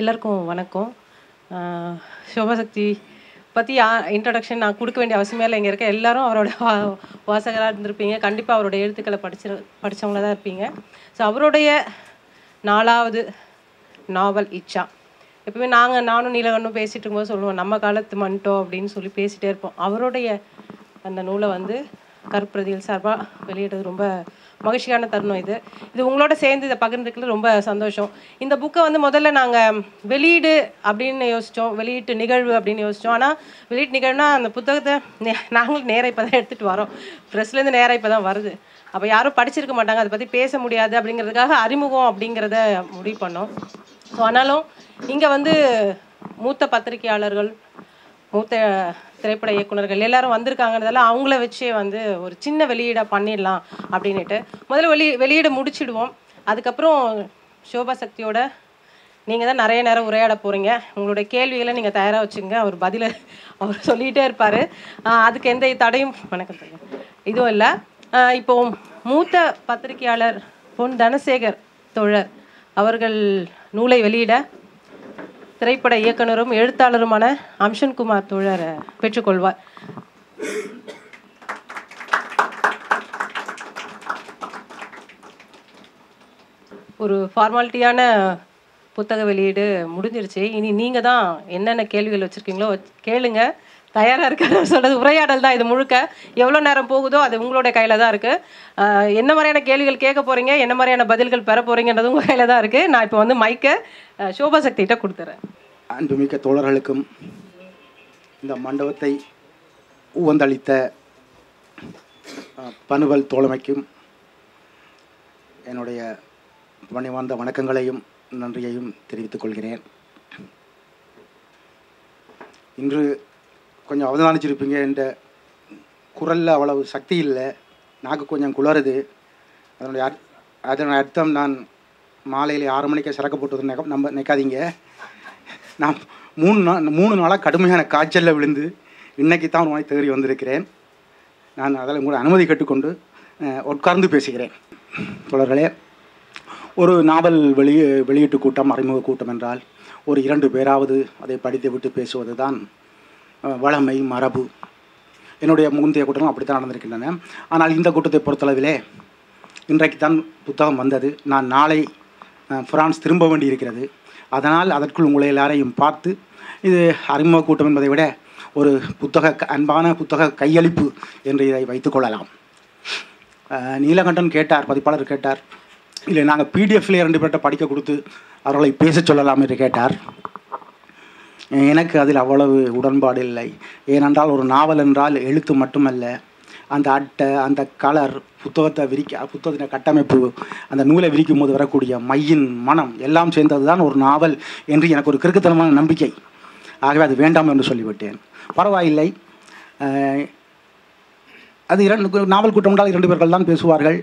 எல்லாருக்கும் வணக்கம். சோபசக்தி பற்றி இன்ட்ரடக்ஷன் நான் கொடுக்க வேண்டிய அவசியமே இல்லை. இங்கே இருக்க எல்லாரும் அவரோட வாசகராக இருந்திருப்பீங்க, கண்டிப்பாக அவருடைய எழுத்துக்களை படித்தவங்கள தான் இருப்பீங்க. ஸோ அவருடைய 4வது நாவல் இச்சா. எப்பவுமே நாங்கள் நானும் நீலகண்ணும் பேசிகிட்டு இருக்கும்போது சொல்லுவோம் நம்ம காலத்து மண்டோம் அப்படின்னு சொல்லி பேசிகிட்டே இருப்போம். அவருடைய அந்த நூலை வந்து கருப்பிரதிகள் சார்பாக வெளியிட்டது ரொம்ப மகிழ்ச்சியான தருணம். இது இது உங்களோட சேர்ந்து இதை பகிர்ந்துக்கல ரொம்ப சந்தோஷம். இந்த புக்கை வந்து முதல்ல நாங்கள் வெளியீடு அப்படின்னு யோசித்தோம், வெளியீட்டு நிகழ்வு அப்படின்னு யோசித்தோம். ஆனால் வெளியீட்டு நிகழ்வுனா அந்த புத்தகத்தை நாங்களும் நேராக இப்போ தான் எடுத்துகிட்டு வரோம், ப்ரெஸ்லேருந்து நேராக இப்போ தான் வருது. அப்போ யாரும் படிச்சிருக்க மாட்டாங்க, அதை பற்றி பேச முடியாது அப்படிங்கிறதுக்காக அறிமுகம் அப்படிங்கிறத முடிவு பண்ணோம். ஸோ ஆனாலும் இங்கே வந்து மூத்த பத்திரிகையாளர்கள், மூத்த திரைப்பட இயக்குநர்கள் எல்லாரும் வந்திருக்காங்கன்றதால அவங்கள வச்சே வந்து ஒரு சின்ன வெளியீடாக பண்ணிடலாம் அப்படின்ட்டு முதல்ல வெளியீடு முடிச்சிடுவோம். அதுக்கப்புறம் சோபா சக்தியோட நீங்கள் தான் நிறைய நேரம் உரையாட போகிறீங்க. உங்களுடைய கேள்விகளை நீங்கள் தயாராக வச்சுங்க, அவர் பதிலை அவர் சொல்லிகிட்டே இருப்பார். அதுக்கு எந்த தடையும் வணக்கம் இதுவும் இல்லை. இப்போது மூத்த பத்திரிகையாளர் பொன் தனசேகர் தோழர் அவர்கள் நூலை வெளியிட திரைப்பட இயக்குனரும் எழுத்தாளருமான அம்ஷன் குமார் தூளரை பெற்றுக்கொள்வார். ஒரு ஃபார்மாலிட்டியான புத்தக வெளியீடு முடிஞ்சிருச்சு. இனி நீங்கள் தான் என்னென்ன கேள்விகள் வச்சுருக்கீங்களோ கேளுங்க, தயாராக இருக்க சொல்கிறது உரையாடல் தான். இது முழுக்க எவ்வளோ நேரம் போகுதோ அது உங்களுடைய கையில் தான் இருக்குது. என்ன மாதிரியான கேள்விகள் கேட்க போகிறீங்க, என்ன மாதிரியான பதில்கள் பெற போகிறீங்கன்றது உங்கள் கையில் தான் இருக்குது. நான் இப்போ வந்து மைக்கை சோபா சக்திகிட்ட கொடுத்துறேன். அன்புமிக்க தோழர்களுக்கும் இந்த மண்டபத்தை உவந்தளித்த பனுவல் தோழமைக்கும் என்னுடைய பணிவார்ந்த வணக்கங்களையும் நன்றியையும் தெரிவித்துக் கொள்கிறேன். இன்று கொஞ்சம் அவதானிச்சிருப்பீங்க, இந்த குரலில் அவ்வளவு சக்தி இல்லை, நாக்கு கொஞ்சம் குளறுது. அதனுடைய அர்த்தம் நான் மாலையில் 6 மணிக்கு சரக்கு போட்டு நம்ம நினைக்காதீங்க. நான் 3 நாளாக கடுமையான காய்ச்சலில் விழுந்து இன்றைக்கி தான் ஒரு நாளைக்கு தேறி வந்திருக்கிறேன். நான் அதில் உங்களை அனுமதி கேட்டுக்கொண்டு உட்கார்ந்து பேசுகிறேன். தொடர்களே, ஒரு நாவல் வெளியீட்டு கூட்டம், அறிமுக கூட்டம் என்றால் ஒரு 2 பேராவது அதை படித்து விட்டு பேசுவது தான் வளமை, மரபு. என்னுடைய முந்தைய கூட்டங்களும் அப்படித்தான் நடந்திருக்கின்றன. ஆனால் இந்த கூட்டத்தை பொறுத்தளவிலே இன்றைக்கு தான் புத்தகம் வந்தது. நான் நாளை பிரான்ஸ் திரும்ப வேண்டியிருக்கிறது. அதனால் அதற்குள் உங்களை எல்லாரையும் பார்த்து இது அறிமுக கூட்டம் என்பதை விட ஒரு புத்தக அன்பான புத்தக கையளிப்பு என்று இதை வைத்துக்கொள்ளலாம். நீலகண்டன் கேட்டார், பதிப்பாளர் கேட்டார், இல்லை நாங்கள் பிடிஎஃப்ல 2 பேர்கிட்ட படிக்க கொடுத்து அவர்களை பேச சொல்லலாம் என்று கேட்டார். எனக்கு அதில் அவ்வளவு உடன்பாடு இல்லை. ஏனென்றால் ஒரு நாவல் என்றால் எழுத்து மட்டுமல்ல, அந்த அட்டை, அந்த கலர், புத்தகத்தின் கட்டமைப்பு, அந்த நூலை விரிக்கும் போது வரக்கூடிய மையின் மனம் எல்லாம் சேர்ந்தது தான் ஒரு நாவல் என்று எனக்கு ஒரு கிறுக்குத்தனமான நம்பிக்கை. ஆகவே அது வேண்டாம் என்று சொல்லிவிட்டேன். பரவாயில்லை, அது நாவல் கூட்டம் என்றால் 2 பேர்கள் தான் பேசுவார்கள்.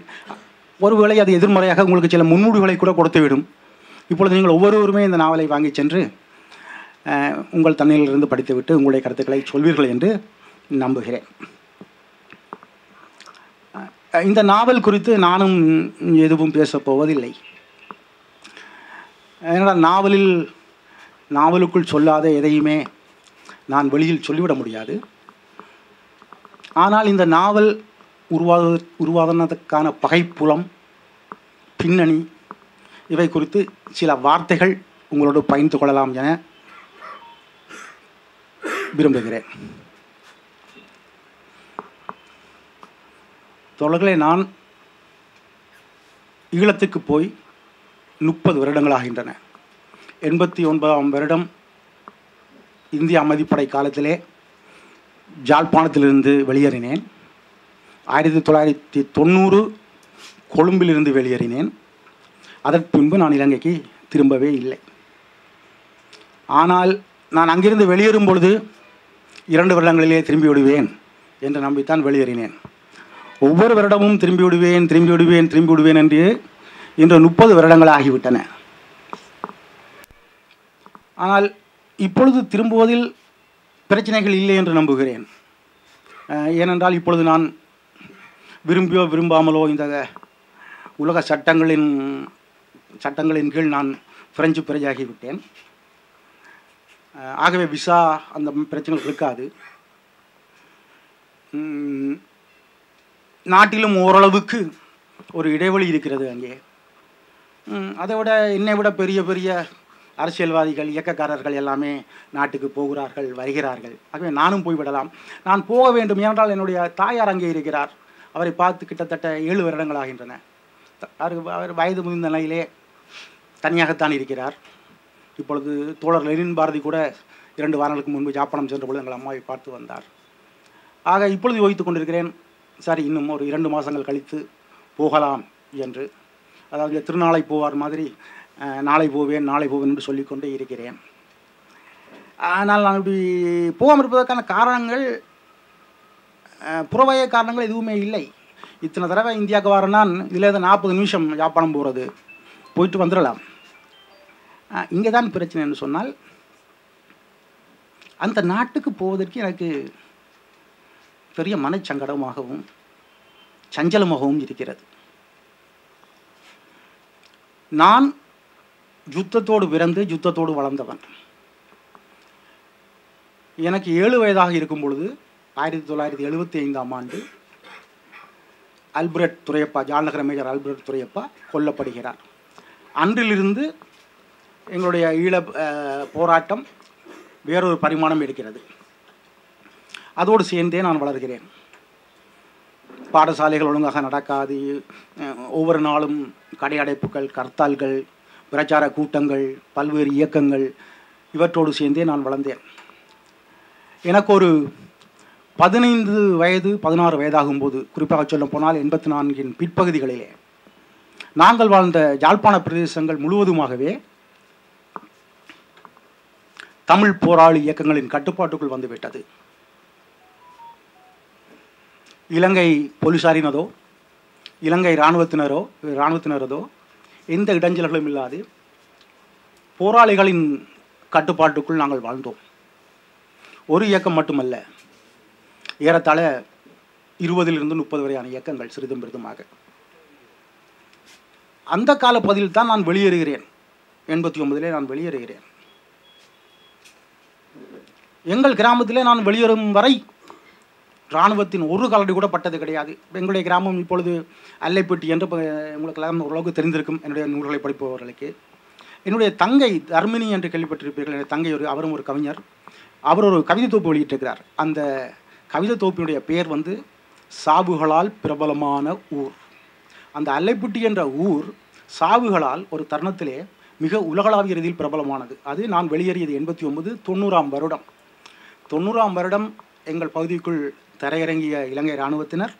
ஒருவேளை அது எதிர்மறையாக உங்களுக்கு சில முன்மூடிகளை கூட கொடுத்துவிடும். இப்பொழுது நீங்கள் ஒவ்வொருவருமே இந்த நாவலை வாங்கி சென்று உங்கள் தன்னிலிருந்து படித்துவிட்டு உங்களுடைய கருத்துக்களை சொல்வீர்கள் என்று நம்புகிறேன். இந்த நாவல் குறித்து நானும் எதுவும் பேசப்போவதில்லை. ஏனென்றால் நாவலுக்குள் சொல்லாத எதையுமே நான் வெளியில் சொல்லிவிட முடியாது. ஆனால் இந்த நாவல் உருவாதனத்துக்கான பகைப்புலம், பின்னணி இவை குறித்து சில வார்த்தைகள் உங்களோடு பகிர்ந்து கொள்ளலாம் என விரும்புகிறேன். தொடர்களை நான் ஈழத்துக்கு போய் 30 வருடங்களாகின்றன. 89ஆம் வருடம் இந்திய அமைதிப்படை காலத்திலே ஜாழ்ப்பாணத்திலிருந்து வெளியேறினேன். 1990 கொழும்பிலிருந்து வெளியேறினேன். அதற்கு பின்பு நான் இலங்கைக்கு திரும்பவே இல்லை. ஆனால் நான் அங்கிருந்து வெளியேறும் பொழுது 2 வருடங்களிலே திரும்பி விடுவேன் என்று நம்பித்தான் வெளியேறினேன். ஒவ்வொரு வருடமும் திரும்பி விடுவேன் என்று இன்று 30 வருடங்கள் ஆகிவிட்டன. ஆனால் இப்பொழுது திரும்புவதில் பிரச்சனைகள் இல்லை என்று நம்புகிறேன். ஏனென்றால் இப்பொழுது நான் விரும்பியோ விரும்பாமலோ இந்த உலக சட்டங்களின் கீழ் நான் பிரெஞ்சு பிரஜையாகிவிட்டேன். ஆகவே விசா அந்த பிரச்சனைகள் இருக்காது. நாட்டிலும் ஓரளவுக்கு ஒரு இடைவெளி இருக்கிறது அங்கே. அதை விட என்னை விட பெரிய பெரிய அரசியல்வாதிகள் இயக்கக்காரர்கள் எல்லாமே நாட்டுக்கு போகிறார்கள் வருகிறார்கள். ஆகவே நானும் போய்விடலாம். நான் போக வேண்டும் என்றால் என்னுடைய தாயார் அங்கே இருக்கிறார். அவரை பார்த்து கிட்டத்தட்ட 7 வருடங்கள் ஆகின்றன. அவர் வயது முதிர்ந்த நிலையிலே தனியாகத்தான் இருக்கிறார். இப்பொழுது தோழர் லெனின் பாரதி கூட 2 வாரங்களுக்கு முன்பு ஜாப்பானம் சென்றபொழுது எங்கள் அம்மாவை பார்த்து வந்தார். ஆக இப்பொழுது யோசித்து கொண்டிருக்கிறேன், சரி இன்னும் ஒரு 2 மாதங்கள் கழித்து போகலாம் என்று. அதாவது திருநாளை போவார் மாதிரி நாளை போவேன் நாளை போவேன் என்று சொல்லிக்கொண்டே இருக்கிறேன். ஆனால் நான் இப்படி போகாமல் இருப்பதற்கான காரணங்கள் புறவய காரணங்கள் எதுவுமே இல்லை. இத்தனை தடவை இந்தியாவுக்கு வர நான் இதில் தான் 40 நிமிஷம் ஜாப்பானம் போகிறது, போயிட்டு வந்துடலாம். இங்கே தான் பிரச்சனைன்னு சொன்னால் அந்த நாட்டுக்கு போவதற்கு எனக்கு பெரிய மனச்சங்கடமாகவும் சஞ்சலமாகவும் இருக்கிறது. நான் யுத்தத்தோடு பிறந்து யுத்தத்தோடு வளர்ந்தவன். எனக்கு 7 வயதாக இருக்கும் பொழுது 1975ஆம் ஆண்டு ஆல்ஃபிரட் துரையப்பா, ஜான்நகர மேஜர் ஆல்ஃபிரட் துரையப்பா கொல்லப்படுகிறார். அன்றிலிருந்து எங்களுடைய ஈழ போராட்டம் வேறொரு பரிமாணம் எடுக்கிறது. அதோடு சேர்ந்தே நான் வளர்கிறேன். பாடசாலைகள் ஒழுங்காக நடக்காது. ஒவ்வொரு நாளும் கடையடைப்புகள், கர்த்தால்கள், பிரச்சார கூட்டங்கள், பல்வேறு இயக்கங்கள், இவற்றோடு சேர்ந்தே நான் வளர்ந்தேன். எனக்கு ஒரு 15 வயது 16 வயதாகும்போது, குறிப்பாக சொல்லப்போனால் 84ன் பிற்பகுதிகளிலே, நாங்கள் வாழ்ந்த யாழ்ப்பாண பிரதேசங்கள் முழுவதுமாகவே தமிழ் போராளி இயக்கங்களின் கட்டுப்பாட்டுக்குள் வந்துவிட்டது. இலங்கை போலீசாரினதோ இலங்கை இராணுவத்தினரதோ எந்த இடைஞ்சல்களும் இல்லாது போராளிகளின் கட்டுப்பாட்டுக்குள் நாங்கள் வாழ்ந்தோம். ஒரு இயக்கம் மட்டுமல்ல, ஏறத்தாழ 20லிருந்து 30 வரையான இயக்கங்கள் சிறிதும் பெரிதுமாக. அந்த காலப்பகுதியில் தான் நான் வெளியேறுகிறேன். 89லே நான் வெளியேறுகிறேன். எங்கள் கிராமத்திலே நான் வெளியேறும் வரை இராணுவத்தின் ஒரு காலடி கூட பட்டது கிடையாது. எங்களுடைய கிராமம் இப்பொழுது அல்லைப்பட்டி என்று உங்களுக்கு எல்லாம் ஓரளவுக்கு தெரிந்திருக்கும் என்னுடைய நூல்களை படிப்பவர்களுக்கு. என்னுடைய தங்கை தர்மினி என்று கேள்விப்பட்டிருப்பீர்கள். என்னுடைய தங்கை அவரும் ஒரு கவிஞர். அவர் ஒரு கவிதை தொகுப்பு வெளியிட்டிருக்கிறார். அந்த கவிதை தொகுப்பினுடைய பெயர் சாவுகளால் பிரபலமான ஊர். அந்த அல்லைப்பட்டி என்ற ஊர் சாவுகளால் ஒரு தருணத்திலே மிக உலகளாவிய ரீதியில் பிரபலமானது. அது நான் வெளியேறியது 89 90ஆம் வருடம். 90ஆம் வருடம் எங்கள் பகுதிக்குள் தரையிறங்கிய இலங்கை இராணுவத்தினர்.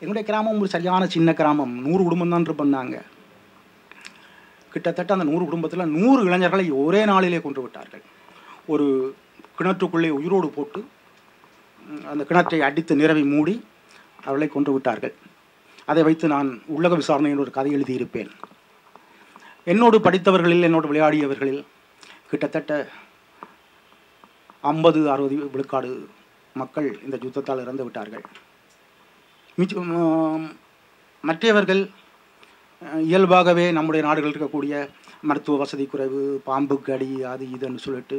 எங்களுடைய கிராமம் ஒரு சரியான சின்ன கிராமம். 100 குடும்பம் தான் பண்ணாங்க. கிட்டத்தட்ட அந்த 100 குடும்பத்தில் 100 இளைஞர்களை ஒரே நாளிலே கொன்று விட்டார்கள். ஒரு கிணற்றுக்குள்ளே உயிரோடு போட்டு அந்த கிணற்றை அடித்து நிரவி மூடி அவர்களை கொன்று விட்டார்கள். அதை வைத்து நான் உள்ளக விசாரணை என்ற ஒரு கதை எழுதியிருப்பேன். என்னோடு படித்தவர்களில் என்னோடு விளையாடியவர்களில் கிட்டத்தட்ட 50-60 விழுக்காடு மக்கள் இந்த யுத்தத்தால் இறந்து விட்டார்கள். மற்றவர்கள் இயல்பாகவே நம்முடைய நாடுகள் இருக்கக்கூடிய மருத்துவ வசதி குறைவு, பாம்பு கடி, அது இதுன்னு சொல்லிட்டு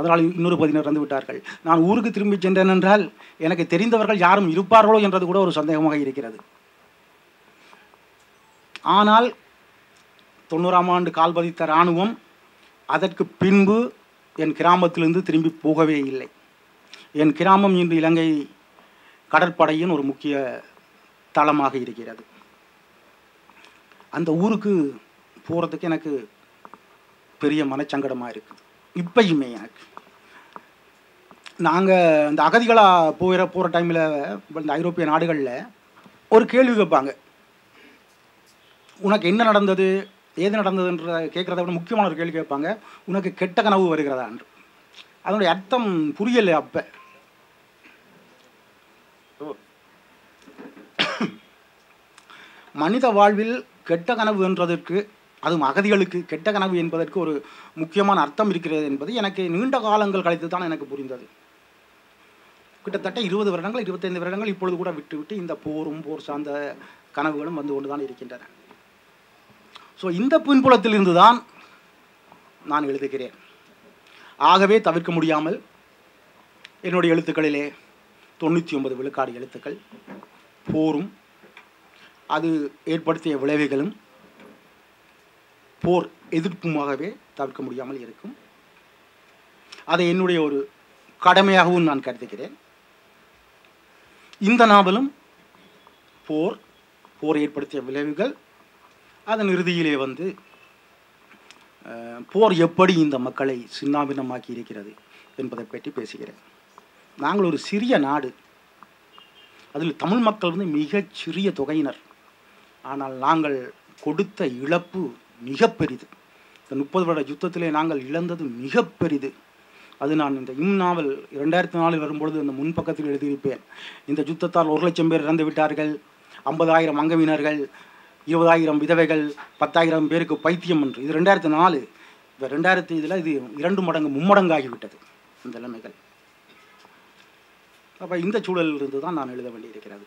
அதனால் இன்னொரு 10 இறந்து விட்டார்கள். நான் ஊருக்கு திரும்பி சென்றேன் என்றால் எனக்கு தெரிந்தவர்கள் யாரும் இருப்பார்களோ என்றது கூட ஒரு சந்தேகமாக இருக்கிறது. ஆனால் 90ஆம் ஆண்டு கால் பதித்த இராணுவம் அதற்கு பின்பு என் கிராமத்திலிருந்து திரும்பி போகவே இல்லை. என் கிராமம் இன்று இலங்கை கடற்படையின் ஒரு முக்கிய தளமாக இருக்கிறது. அந்த ஊருக்கு போகிறதுக்கு எனக்கு பெரிய மனச்சங்கடமாக இருக்குது. இப்பயுமே எனக்கு நாங்கள் இந்த அகதிகளாக போகிற டைமில் இந்த ஐரோப்பிய நாடுகளில் ஒரு கேள்வி கேட்பாங்க, உனக்கு என்ன நடந்தது ஏது நடந்ததுன்ற கேட்குறத விட முக்கியமான ஒரு கேள்வி கேட்பாங்க, உனக்கு கெட்ட கனவு வருகிறதா என்று. அதனுடைய அர்த்தம் புரியலை. அப்போ மனித வாழ்வில் கெட்ட கனவு என்றதற்கு, அதுவும் அகதிகளுக்கு கெட்ட கனவு என்பதற்கு ஒரு முக்கியமான அர்த்தம் இருக்கிறது என்பது எனக்கு நீண்ட காலங்கள் கழித்து தான் எனக்கு புரிந்தது. கிட்டத்தட்ட 20 வருடங்கள் 25 வருடங்கள் இப்பொழுது கூட விட்டுவிட்டு இந்த போர் சார்ந்த கனவுகளும் வந்து கொண்டு தான் இருக்கின்றன. ஸோ இந்த பின்புலத்திலிருந்து தான் நான் எழுதுகிறேன். ஆகவே தவிர்க்க முடியாமல் என்னுடைய எழுத்துக்களிலே 99 விழுக்காடு எழுத்துக்கள் போரும் அது ஏற்படுத்திய விளைவுகளும் போர் எதிர்ப்புமாகவே தவிர்க்க முடியாமல் இருக்கும். அதை என்னுடைய ஒரு கடமையாகவும் நான் கருதுகிறேன். இந்த நாவலும் போர் ஏற்படுத்திய விளைவுகள் அதன் இறுதியிலே வந்து போர் எப்படி இந்த மக்களை சின்னாபின்னமாக்கி இருக்கிறது என்பதை பற்றி பேசுகிறேன். நாங்கள் ஒரு சிறிய நாடு, அதில் தமிழ் மக்கள் வந்து மிகச் சிறிய தொகையினர். ஆனால் நாங்கள் கொடுத்த இழப்பு மிகப்பெரிது. இந்த 30 வருட யுத்தத்திலே நாங்கள் இழந்தது மிகப்பெரிது. அது நான் இந்த நாவல் 2004 வரும்பொழுது அந்த முன்பக்கத்தில் எழுதியிருப்பேன். இந்த யுத்தத்தால் 1 லட்சம் பேர் இறந்து விட்டார்கள், 50,000 அங்கவினர்கள், 20,000 விதவைகள், 10,000 பேருக்கு பைத்தியம் என்று. இது 2004. இப்போ 2000 இது 2 மடங்கு 3 மடங்கு ஆகிவிட்டது இந்த நிலைமைகள். அப்போ இந்த சூழலிலிருந்து தான் நான் எழுத வேண்டியிருக்கிறது.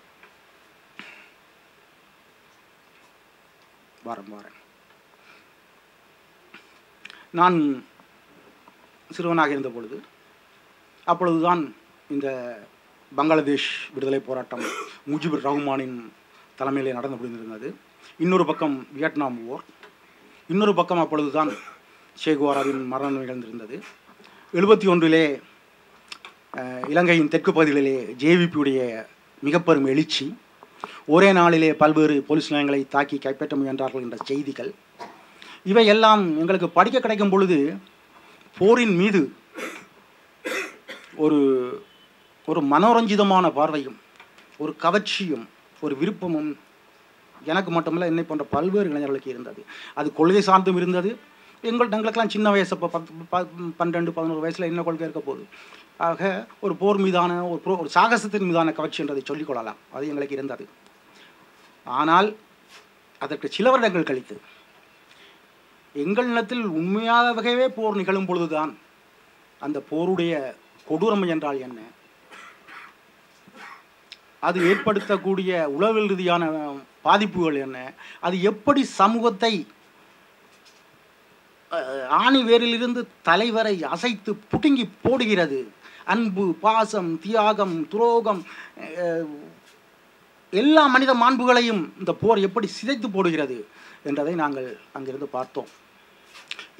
வாரம் நான் சிறுவனாக இருந்த பொழுது அப்பொழுதுதான் இந்த பங்களாதேஷ் விடுதலை போராட்டம் முஜிபுர் ரஹ்மானின் தலைமையிலே நடந்து முடிந்திருந்தது. இன்னொரு பக்கம் வியட்நாம் போர், இன்னொரு பக்கம் அப்பொழுதுதான் சே குவேராவின் மரணம் நிகழ்ந்திருந்தது. 1971 இலங்கையின் தெற்கு பகுதிகளிலே ஜேவிபியுடைய மிகப்பெரும் எழுச்சி, ஒரே நாளிலே பல்வேறு போலீஸ் நிலையங்களை தாக்கி கைப்பற்ற முயன்றார்கள் என்ற செய்திகள், இவையெல்லாம் எங்களுக்கு படிக்க கிடைக்கும் பொழுது போரின் மீது ஒரு ஒரு மனோரஞ்சிதமான பார்வையும் ஒரு கவர்ச்சியும் ஒரு விருப்பமும் எனக்கு மட்டுமல்ல, என்னை போன்ற பல்வேறு இளைஞர்களுக்கு இருந்தது. அது கொள்கை சார்ந்தும் இருந்தது. எங்களுக்கெல்லாம் சின்ன வயசு, இப்போ 12, 11 வயசில் என்ன கொள்கை இருக்க போகுது? ஆக ஒரு போர் மீதான ஒரு சாகசத்தின் மீதான கவர்ச்சி என்றதை சொல்லிக்கொள்ளலாம். அது எங்களுக்கு இருந்தது. ஆனால் அதற்கு சில வருடங்கள் கழித்து எங்கள் இனத்தில் உண்மையாகவே போர் நிகழும் பொழுதுதான் அந்த போருடைய கொடூரம் என்றால் என்ன, அது ஏற்படுத்தக்கூடிய உளவியல் ரீதியான பாதிப்புகள் என்ன, அது எப்படி சமூகத்தை ஆணிவேரிலிருந்து தலைவரை அசைத்து புடுங்கி போடுகிறது, அன்பு, பாசம், தியாகம், துரோகம், எல்லா மனித மாண்புகளையும் இந்த போர் எப்படி சிதைத்து போடுகிறது என்றதை நாங்கள் அங்கிருந்து பார்த்தோம்.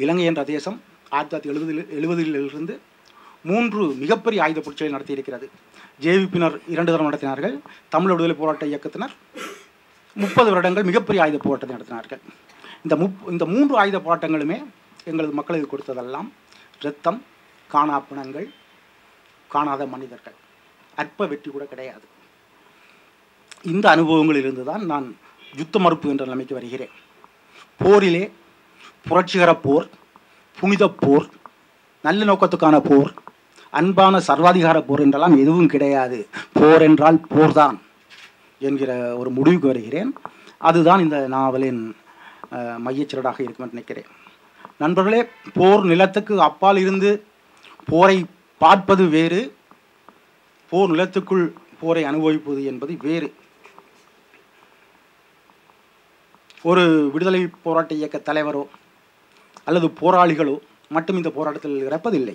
இலங்கை என்ற தேசம் 1970 3 மிகப்பெரிய ஆயுத புரட்சிகளை நடத்தியிருக்கிறது. ஜேவிபியினர் 2 தரம் நடத்தினார்கள். தமிழ் விடுதலை போராட்ட இயக்கத்தினர் 30 வருடங்கள் மிகப்பெரிய ஆயுத போராட்டத்தை நடத்தினார்கள். இந்த 3 ஆயுத போராட்டங்களுமே எங்களது மக்களுக்கு கொடுத்ததெல்லாம் இரத்தம், காணாப்பிணங்கள், காணாத மனிதர்கள், அற்ப வெற்றி கூட கிடையாது. இந்த அனுபவங்களிலிருந்து தான் நான் யுத்த மறுப்பு என்ற நிலைமைக்கு வருகிறேன். போரிலே புரட்சிகர போர், புனித போர், நல்ல நோக்கத்துக்கான போர், அன்பான சர்வாதிகார போர் என்றெல்லாம் எதுவும் கிடையாது. போர் என்றால் போர்தான் என்கிற ஒரு முடிவுக்கு வருகிறேன். அதுதான் இந்த நாவலின் மையச்சரடாக இருக்கும் என்று நினைக்கிறேன். நண்பர்களே, போர் நிலத்துக்கு அப்பால் இருந்து போரை பார்ப்பது வேறு, போர் நிலத்துக்குள் போரை அனுபவிப்பது என்பது வேறு. ஒரு விடுதலை போராட்ட இயக்க தலைவரோ அல்லது போராளிகளோ மட்டும் இந்த போராட்டத்தில் இறப்பதில்லை.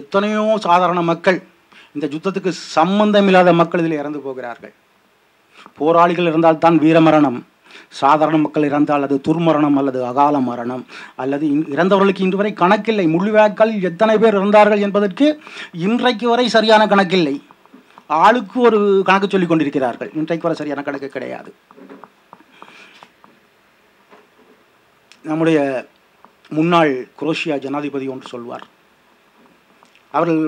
எத்தனையோ சாதாரண மக்கள், இந்த யுத்தத்துக்கு சம்பந்தமில்லாத மக்கள் இதில் இறந்து போகிறார்கள். போராளிகள் இருந்தால்தான் வீரமரணம், சாதாரண மக்கள் இறந்தால் அது துர்மரணம் அல்லது அகால மரணம். அல்லது இறந்தவர்களுக்கு இன்று வரை கணக்கில்லை. முள்ளிவாய்க்கால் எத்தனை பேர் இறந்தார்கள் என்பதற்கு இன்றைக்கு வரை சரியான கணக்கில்லை. ஆளுக்கு ஒரு கணக்கு சொல்லிக் கொண்டிருக்கிறார்கள். இன்றைக்கு வரை சரியான கணக்கு கிடையாது. நம்முடைய முன்னாள் குரோஷியா ஜனாதிபதி ஒன்று சொல்வார். அவர்கள்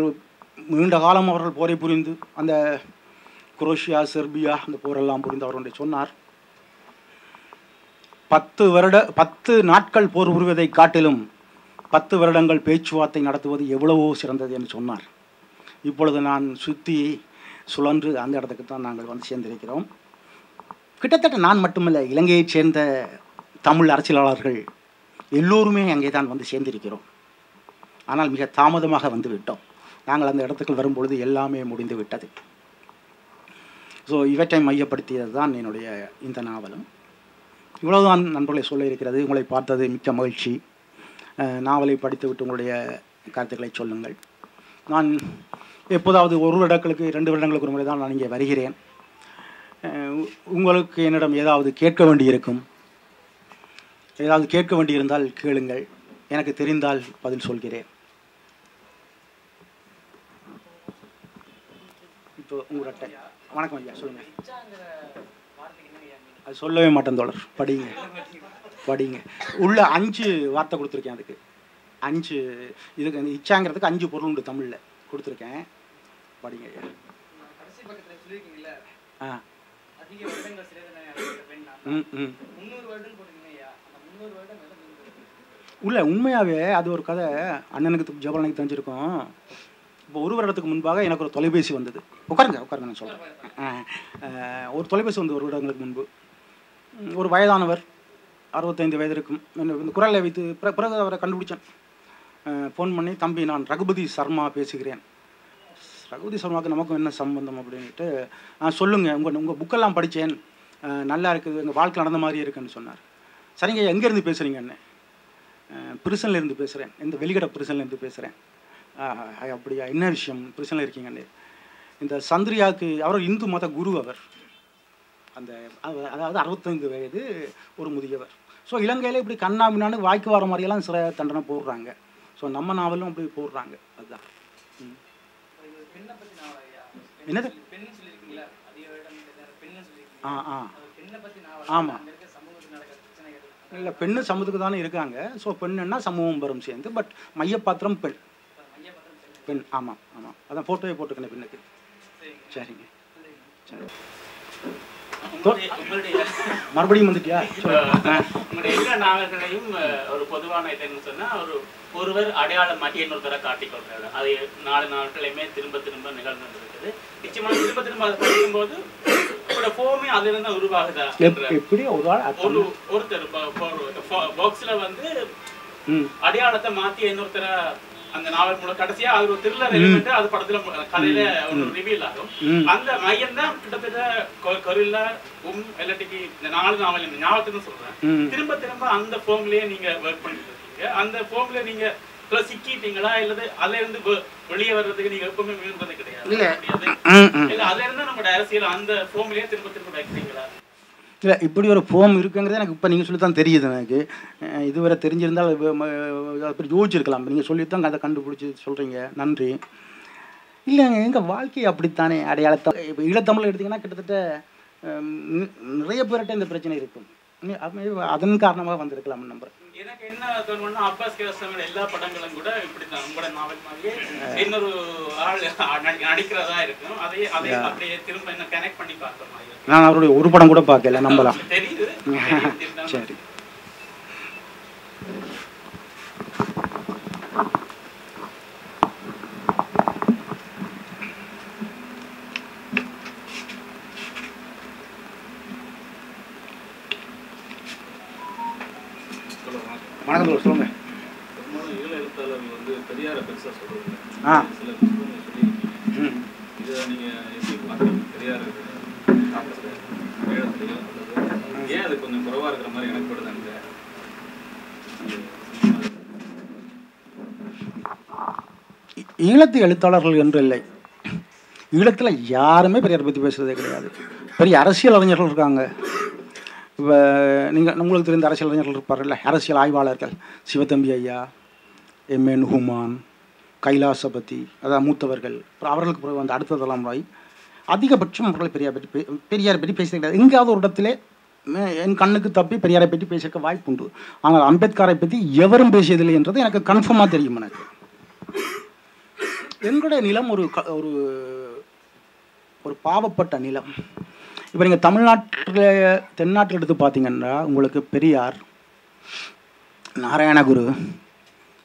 நீண்ட காலம் அவர்கள் போரை புரிந்து, அந்த குரோஷியா, செர்பியா அந்த போரெல்லாம் புரிந்து அவர் ஒன்றை சொன்னார். 10 நாட்கள் போர் புரிவதை காட்டிலும் 10 வருடங்கள் பேச்சுவார்த்தை நடத்துவது எவ்வளவோ சிறந்தது என்று சொன்னார். இப்பொழுது நான் சுற்றி சுழன்று அந்த இடத்துக்கு தான் நாங்கள் வந்து சேர்ந்திருக்கிறோம். கிட்டத்தட்ட நான் மட்டுமல்ல, இலங்கையைச் சேர்ந்த தமிழ் அரசியலாளர்கள் எல்லோருமே அங்கே தான் வந்து சேர்ந்திருக்கிறோம். ஆனால் மிக தாமதமாக வந்துவிட்டோம். நாங்கள் அந்த இடத்துக்கு வரும்பொழுது எல்லாமே முடிந்து விட்டது. ஸோ இவற்றை மையப்படுத்தியது தான் என்னுடைய இந்த நாவலும். இவ்வளவுதான் நண்பர்களை சொல்ல இருக்கிறது. உங்களை பார்த்தது மிக்க மகிழ்ச்சி. நாவலை படித்துவிட்டு உங்களுடைய கருத்துக்களை சொல்லுங்கள். நான் எப்போதாவது ஒரு வருடங்களுக்கு 2 வருடங்களுக்கு ஒரு முறை தான் நான் இங்கே வருகிறேன். உங்களுக்கு என்னிடம் ஏதாவது கேட்க வேண்டியிருக்கும், ஏதாவது கேட்க வேண்டியிருந்தால் கேளுங்கள். எனக்கு தெரிந்தால் பதில் சொல்கிறேன். இப்போ உங்கள்கிட்ட வணக்கம் ஐயா, சொல்லுங்கள். அது சொல்லவே மாட்டேன் தோழர், படிங்க படிங்க. உள்ள 5 வார்த்தை கொடுத்துருக்கேன். அதுக்கு 5 இதுக்கு அந்த இச்சாங்கிறதுக்கு 5 பொருள் உண்டு தமிழில் கொடுத்துருக்கேன். படிங்க ஐயா. ஆ ம் இல்லை, உண்மையாகவே அது ஒரு கதை. அண்ணனுக்கு ஜோபாலனுக்கு தெரிஞ்சிருக்கும். இப்போ 1 வருடத்துக்கு முன்பாக எனக்கு ஒரு தொலைபேசி வந்தது. உட்காருங்க உட்காருங்க, நான் சொல்கிறேன். ஒரு தொலைபேசி வந்து 1 வருடங்களுக்கு முன்பு. ஒரு வயதானவர், 65 வயது இருக்கும், இந்த குரலை வைத்து பிறகு அவரை கண்டுபிடிச்சேன். ஃபோன் பண்ணி, தம்பி நான் ரகுபதி சர்மா பேசுகிறேன். ரகுபதி சர்மாவுக்கு நமக்கும் என்ன சம்பந்தம் அப்படின்ட்டு, சொல்லுங்கள் உங்கள் புக்கெல்லாம் படித்தேன், நல்லா இருக்குது, எங்கள் வாழ்க்கை நடந்த மாதிரி இருக்குன்னு சொன்னார். சரிங்க, எங்கேருந்து பேசுகிறீங்க? அண்ணே பிரிசன்லேருந்து பேசுகிறேன், இந்த வெளிக்கட பிரிசன்லேருந்து பேசுகிறேன். அப்படியா, என்ன விஷயம்? பிரிசனில் இருக்கீங்க அண்ணே. இந்த சந்திரியாவுக்கு, அவர் இந்து மத குரு, அவர் அந்த அதாவது 65 வயது ஒரு முதியவர். ஸோ இலங்கையில் இப்படி கண்ணாமினான்னு வாய்க்கு வர மாதிரியெல்லாம் சிறை தண்டனை போடுறாங்க. ஸோ நம்ம நாவலும் அப்படி போடுறாங்க. அதுதான் என்னது? ஆ ஆ ஆமாம். இல்லை, பெண்ணு சமூகத்துக்கு தானே இருக்காங்க. ஸோ பெண்ணுன்னா சமூகம் பெரும் சேர்ந்து, பட் மையப்பாத்திரம் பெண் பெண். ஆமாம் ஆமாம், அதான் ஃபோட்டோவே போட்டுக்கணும் பெண்ணுக்கு. சரிங்க சரி, மறுபடியும் வந்துட்டியா? உங்களுடைய எல்லா நாவல்களையும் ஒரு பொதுவான இதுன்னு சொன்னால், ஒருவர் அடையாளம் மாட்டி இன்னொருத்தரை காட்டிக்கொள்கிறார். அது 4 நாட்களையுமே திரும்ப திரும்ப நிகழ்ந்து இருக்குது. நிச்சயமாக திரும்ப திரும்ப அதை படிக்கும்போது வெளியே வர்றதுக்கு நீங்க எப்பவுமே முயற்சி கிடையாது. இல்லை, இப்படி ஒரு ஃபோம் இருக்குங்கிறது எனக்கு இப்போ நீங்கள் சொல்லித்தான் தெரியுது. எனக்கு இதுவரை தெரிஞ்சிருந்தால் அப்படி யோசிச்சிருக்கலாம். நீங்கள் சொல்லித்தான் அதை கண்டுபிடிச்சி சொல்கிறீங்க. நன்றி. இல்லை, எங்கள் வாழ்க்கை அப்படித்தானே. அடையாளத்தை இப்போ ஈழத்தமிழ் எடுத்திங்கன்னா கிட்டத்தட்ட நிறைய பேர்கிட்ட இந்த பிரச்சனை இருக்கும். அதன் காரணமாக வந்திருக்கலாம் நம்புறேன். எனக்கு என்ன தோணும்னா, அப்பாஸ் கேஸ்வாமியோட எல்லா படங்களும் கூட இப்படித்தான் உங்களோட நாவல் மாதிரியே இன்னொரு ஆள் நடிக்கிறதா இருக்கும். அதே அப்படியே திரும்ப என்ன கனெக்ட் பண்ணி பார்க்குற மாதிரி. நான் அவருடைய ஒரு படம் கூட பார்க்கல, நம்பலாம். தெரியுது. சரி, வணக்கம். சொல்லுங்க. ஈழ எழுத்தாளர்கள் வந்து பெரியாரை பெருசாக சொல்லுவாங்க. சில புத்தகங்கள் சொல்லியிருக்கீங்க. இதை நீங்கள் எப்படி பார்க்குறது? பெரியார் ஏன் அது கொஞ்சம் குறைவாக இருக்கிற மாதிரி எனக்கு கூட தாங்க. ஈழத்து எழுத்தாளர்கள் என்று இல்லை, ஈழத்தில் யாருமே பெரியார் பற்றி பேசுகிறதே கிடையாது. பெரிய அரசியல் அறிஞர்கள் இருக்காங்க. இப்போ நீங்கள் உங்களுக்கு தெரிந்த அரசியல் அறிஞர்கள் இருப்பார்கள், அரசியல் ஆய்வாளர்கள். சிவதம்பி ஐயா, M.N. ஹுமான், கைலாசபதி, அதாவது மூத்தவர்கள். அப்புறம் அவர்களுக்கு பிறகு வந்து அடுத்த தலைமுறை அதிகபட்சம் அவர்களை பெரியாரை பற்றி பேச கிடையாது. எங்கேயாவது ஒரு இடத்துல என் கண்ணுக்கு தப்பி பெரியாரை பற்றி பேசிக்க வாய்ப்பு உண்டு. ஆனால் அம்பேத்கரை பற்றி எவரும் பேசியதில்லை என்றது எனக்கு கன்ஃபார்மாக தெரியும். எனக்கு எங்களுடைய நிலம் ஒரு ஒரு பாவப்பட்ட நிலம். இப்போ நீங்கள் தமிழ்நாட்டில் தென்னாட்டில் எடுத்து பார்த்தீங்கன்னா, உங்களுக்கு பெரியார், நாராயணகுரு,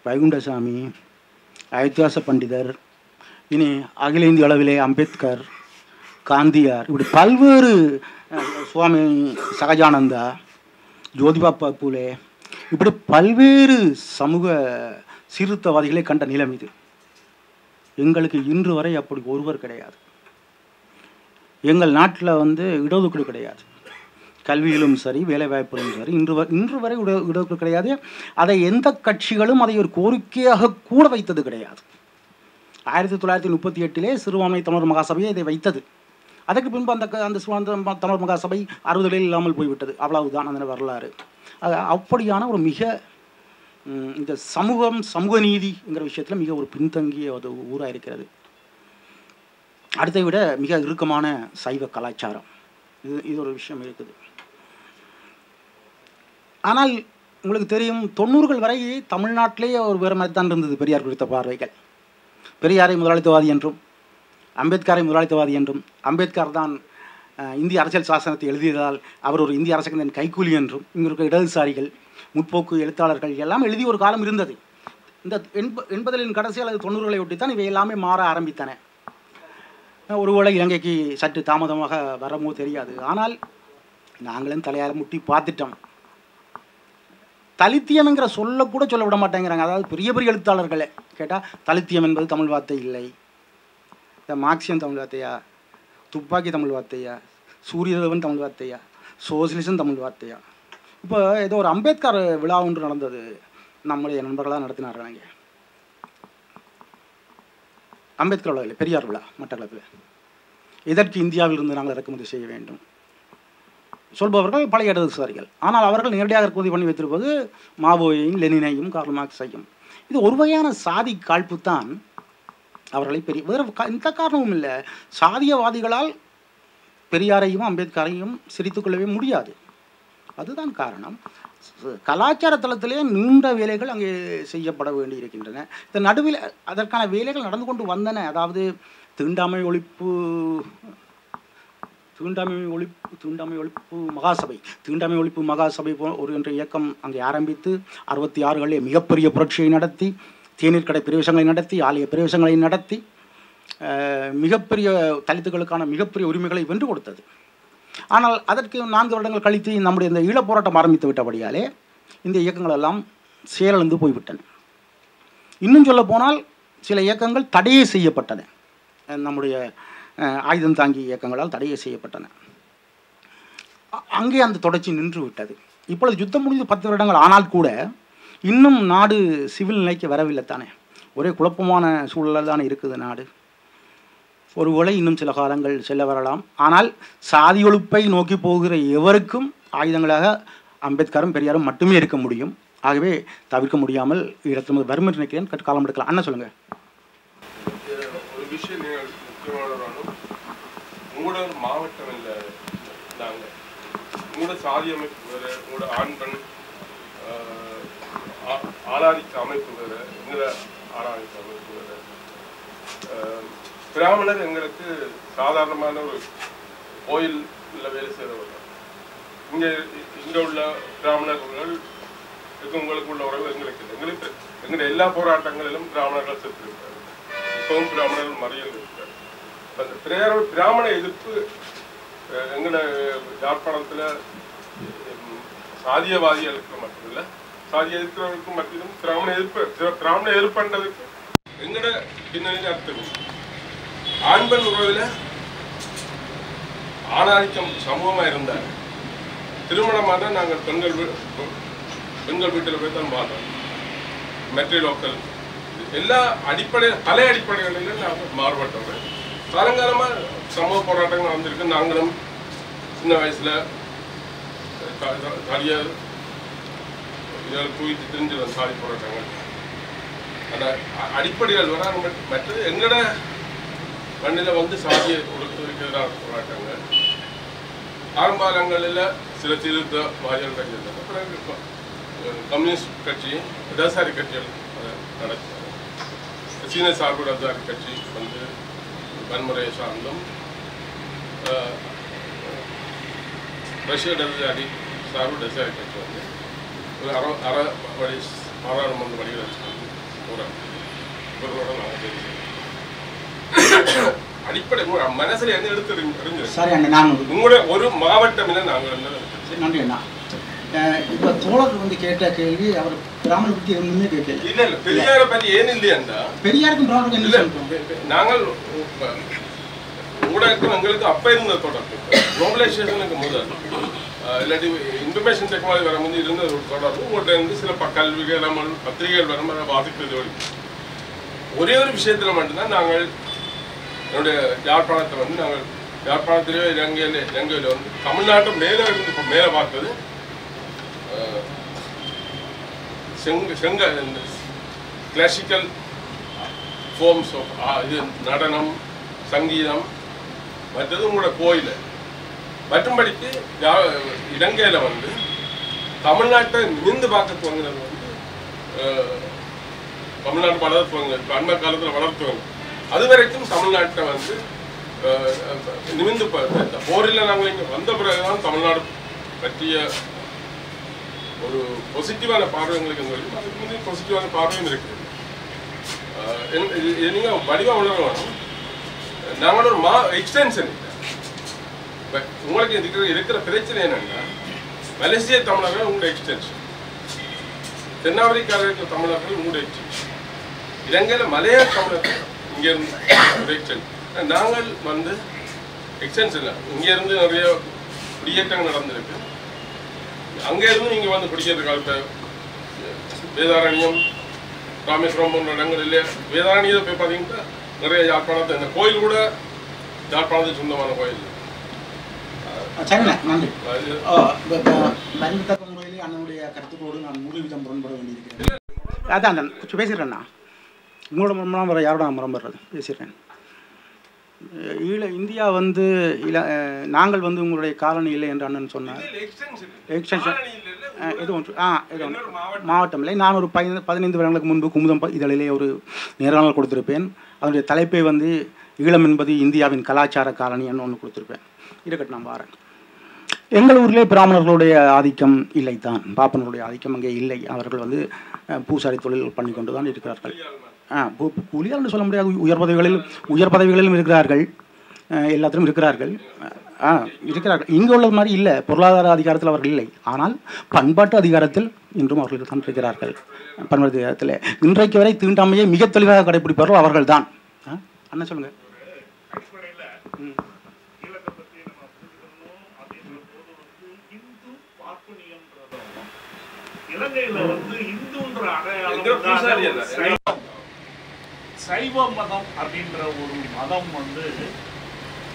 வைகுண்டசாமி, அயோத்தியாச பண்டிதர், இனி அகில இந்திய அளவிலே அம்பேத்கர், காந்தியார், இப்படி பல்வேறு, சுவாமி சகஜானந்தா, ஜோதிபா பூலே, இப்படி பல்வேறு சமூக சீர்திருத்தவாதிகளை கண்ட நிலம் இது. எங்களுக்கு இன்று வரை அப்படி ஒருவர் கிடையாது. எங்கள் நாட்டில் வந்து இடஒதுக்கீடு கிடையாது, கல்வியிலும் சரி வேலைவாய்ப்பிலும் சரி இன்று வரை விடுவிப்பு கிடையாது. அதை எந்த கட்சிகளும் அதை ஒரு கோரிக்கையாக கூட வைத்தது கிடையாது. 1938 சிறுபான்மை தமிழர் மகாசபையை இதை வைத்தது. அதற்கு பின்பு அந்த சுதந்திர தமிழர் மகாசபை 60களில் இல்லாமல் போய்விட்டது. அவ்வளவுதான் அந்த வரலாறு. அப்படியான ஒரு மிக இந்த சமூக நீதிங்கிற விஷயத்தில் மிக ஒரு பின்தங்கிய அது ஊராக இருக்கிறது. அடுத்த விட மிக இறுக்கமான சைவ கலாச்சாரம் இது ஒரு விஷயம் இருக்குது. ஆனால் உங்களுக்கு தெரியும் 90கள் வரை தமிழ்நாட்டிலேயே ஒரு வேறு மாதிரி தான் இருந்தது பெரியார் குறித்த பார்வைகள். பெரியாரை முதலாளித்துவாதி என்றும் அம்பேத்கரை முதலாளித்துவாதி என்றும், அம்பேத்கர் தான் இந்திய அரசியல் சாசனத்தை எழுதியதால் அவர் ஒரு இந்திய அரசின் கைக்கூலி என்றும், இங்கே இருக்கிற இடதுசாரிகள் முற்போக்கு எழுத்தாளர்கள் எல்லாம் எழுதிய ஒரு காலம் இருந்தது. இந்த 80களின் கடைசி அல்லது 90களை ஒட்டித்தான் இவை எல்லாமே மாற ஆரம்பித்தன. ஒருவேளை இலங்கைக்கு சற்று தாமதமாக வரமோ தெரியாது. ஆனால் நாங்களும் தலையால் முட்டி பார்த்துட்டோம். தலித்தியம்ங்கிற சொல்லக்கூட சொல்ல விட மாட்டேங்கிறாங்க. அதாவது பெரிய பெரிய எழுத்தாளர்களே கேட்டால் தலித்தியம் என்பது தமிழ் வார்த்தை இல்லை, இந்த மார்க்சியம் தமிழ் வார்த்தையா, துப்பாக்கி தமிழ் வார்த்தையா, சூரியதேவன் தமிழ் வார்த்தையா, சோசியலிசம் தமிழ் வார்த்தையா. இப்போ ஏதோ ஒரு அம்பேத்கர் விழா ஒன்று நடந்தது, நம்முடைய நண்பர்களாக நடத்தினார்கள். அம்பேத்கர் விழா இல்லை, பெரியார் விழா மட்டக்களப்பில். இதற்கு இந்தியாவில் இருந்து நாங்கள் இறக்குமதி செய்ய வேண்டும் சொல்பவர்கள் பழைய இடதுசாரிகள். ஆனால் அவர்கள் நேரடியாக இறக்குமதி பண்ணி வைத்திருப்பது மாவோயையும் லெனினையும் கார்ல் மார்க்ஸையும். இது ஒரு வகையான சாதி காழ்ப்பு தான் அவர்களை. பெரிய வேறு எந்த காரணமும் இல்லை. சாதியவாதிகளால் பெரியாரையும் அம்பேத்கரையும் சிரித்துக்கொள்ளவே முடியாது, அதுதான் காரணம். கலாச்சார தளத்திலே நீண்ட வேலைகள் அங்கே செய்யப்பட வேண்டி இருக்கின்றன. இந்த நடுவில் அதற்கான வேலைகள் நடந்து கொண்டு வந்தன. அதாவது தீண்டாமை ஒழிப்பு மகாசபை, தீண்டாமை ஒழிப்பு மகாசபை போன்ற ஒரு என்ற இயக்கம் அங்கே ஆரம்பித்து 66களிலே மிகப்பெரிய புரட்சியை நடத்தி, தேநீர் கடை பிரவேசங்களை நடத்தி, ஆலய பிரவேசங்களை நடத்தி, மிகப்பெரிய தலித்துகளுக்கான மிகப்பெரிய உரிமைகளை வென்று கொடுத்தது. ஆனால் அதற்கு 4 வருடங்கள் கழித்து நம்முடைய இந்த ஈழப் போராட்டம் ஆரம்பித்து விட்டபடியாலே இந்த இயக்கங்கள் எல்லாம் செயலிழந்து போய்விட்டன. இன்னும் சொல்ல போனால் சில இயக்கங்கள் தடையே செய்யப்பட்டன, நம்முடைய ஆயுதம் தாங்கி இயக்கங்களால் தடையே செய்யப்பட்டன. அங்கே அந்த தொடர்ச்சி நின்று விட்டது. இப்பொழுது யுத்தம் முடிந்து 10 வருடங்கள் ஆனால் கூட இன்னும் நாடு சிவில் நிலைக்கு வரவில்லை தானே. ஒரே குழப்பமான சூழலில் தானே இருக்குது நாடு. ஒருவேளை இன்னும் சில காலங்கள் செல்ல வரலாம். ஆனால் சாதியொழிப்பை நோக்கி போகிற எவருக்கும் ஆயுதங்களாக அம்பேத்கரும் பெரியாரும் மட்டுமே இருக்க முடியும். ஆகவே தவிர்க்க முடியாமல் இடத்துல வறுமை நினைக்கிறேன். காலம் எடுக்கலாம். அண்ணா சொல்லுங்க. ஒரு விஷயம் முக்கியமான மாவட்டம் இல்லை, உங்களோட சாதி அமைப்பு வேறு, உங்களோட ஆண் பெண் ஆளாதிக்க அமைப்பு வேறு, எங்களை ஆளாதிக்க அமைப்பு வேறு. பிராமணர் எங்களுக்கு சாதாரணமான ஒரு கோயிலில் வேலை செய்தவர்கள். இங்கே உள்ள பிராமணர்கள் உங்களுக்கு உள்ள உறவு எங்களுக்கு இல்லை. எங்களுக்கு எங்களுடைய எல்லா போராட்டங்களிலும் பிராமணர்கள் செத்துருக்காரு, இப்பவும் பிராமணர்கள் மறியல் இருக்காரு. அந்த பிராமண பிராமண எதிர்ப்பு எங்களை யாழ்ப்பாணத்தில் சாதியவாதிகளுக்கு மட்டுமில்லை, சாதிய எதிர்க்கிறவர்களுக்கு மத்தியிலும் பிராமண எதிர்ப்பு பிராமண எதிர்ப்புன்றதுக்கு எங்களோட பின்னணி அர்த்தம். ஆண்பன் உறவில் ஆணாதிக்கம் சமூகமாக இருந்தாங்க. திருமணமாக தான் நாங்கள் பெண்கள் வீட்டில் போய் தான் மாறோம். மெட்ரிலோக்கல் எல்லா அடிப்படை கலை அடிப்படைகளிலும் நாங்கள் மாறுபட்டோம். காலங்காலமாக சமூக போராட்டங்கள் நடந்திருக்கு. நாங்களும் சின்ன வயசில் நிறைய இதில் குவித்து தெரிஞ்சிடும் சாதி போராட்டங்கள். அந்த அடிப்படைகள் வர மற்றது எங்களோட மண்ணில் வந்து சாதியை எதிராக போராட்டங்கள் ஆரம்பாலங்களில் சில திருத்த வாரியல் கட்சிகள், அப்புறம் கம்யூனிஸ்ட் கட்சி, இடதுசாரி கட்சிகள் நடக்கும். சீன சார்பு இடதுசாரி கட்சி வந்து வன்முறையை சார்ந்தும், ரஷ்ய இடதுசாரி சார்பு இடதுசாரி கட்சி வந்து ஒரு அரை 6,300 வழிகள் போராட்டம் நடந்தது. அடிப்படை மனசுல என்ன எடுத்து ஒரு மாவட்டம் இப்ப தோழர் வந்து கேட்ட கேள்வி அவர் பிராமண பத்தி ஒண்ணுமே கேட்கல. இல்ல இல்ல பெரியார பத்தி ஏன் இல்லையா? பெரியாருக்கும் பிராமணம் இல்ல. நாங்கள் ஊடகத்துக்கு எங்களுக்கு அப்ப இருந்த தொடர்பு, நோபலைசேஷனுக்கு முதல் information technology classical forms of Nadanam, Sangeetam, but that's not going to but in Tamil Nadu, in the market, Tamil Nadu, Panma Kalatra, other directions, Tamil Nadu, Nimindu, the foreign language, Vandabra, Tamil Nadu, Patia, positive and a power in the country, positive and a power in the country. Any of Badiwa extension. But what is the pressure in Malaysia? Tamil would extension. Then every character Tamil would extension. Ilanga Malaya Tamil extension. And Nangal Mande extension. Ingiran the area Priatan Angaran, you want to put here the culture Vedanium, Tommy Roman, Rangalia, Vedani, the paper in the Raya Yapana, and the coil would have that part of the Sundaman oil. China, but Manita Conway and Katakodan and Moody with Ambron. Adam, to Vesirana, Murmur, Vesirana. India won the Nangal Vandum, Kalanil and Run and Sona. Extension. I don't. Ah, I don't. Martam, Lenano Pine, Padin in the Rangal Mundu, Kumum, Idale or Neran Kutrapen, and the Talepe and the Ilaman by the India in Kalachara Kalani and on Kutrapen. Number. Engalurle Brahman Rode Adicum Ilaitan, Papan Rode Adicum Ilay, Aragon, Pusaritul Panicondan, it crackled. Ah, Pulia and Solomon, we are by the Villam Regargal, Elatrim Regargal, Ingol of Marilla, Porla, the Gartel or Lilay, Anal, Panbata the Gartel, into Martel Regargal, Panma the Atele. Intracurate Tintamay, Mikatala got a pretty pearl or done. Anasonga. Saiva Madam Adindra Uru, Madam Munde,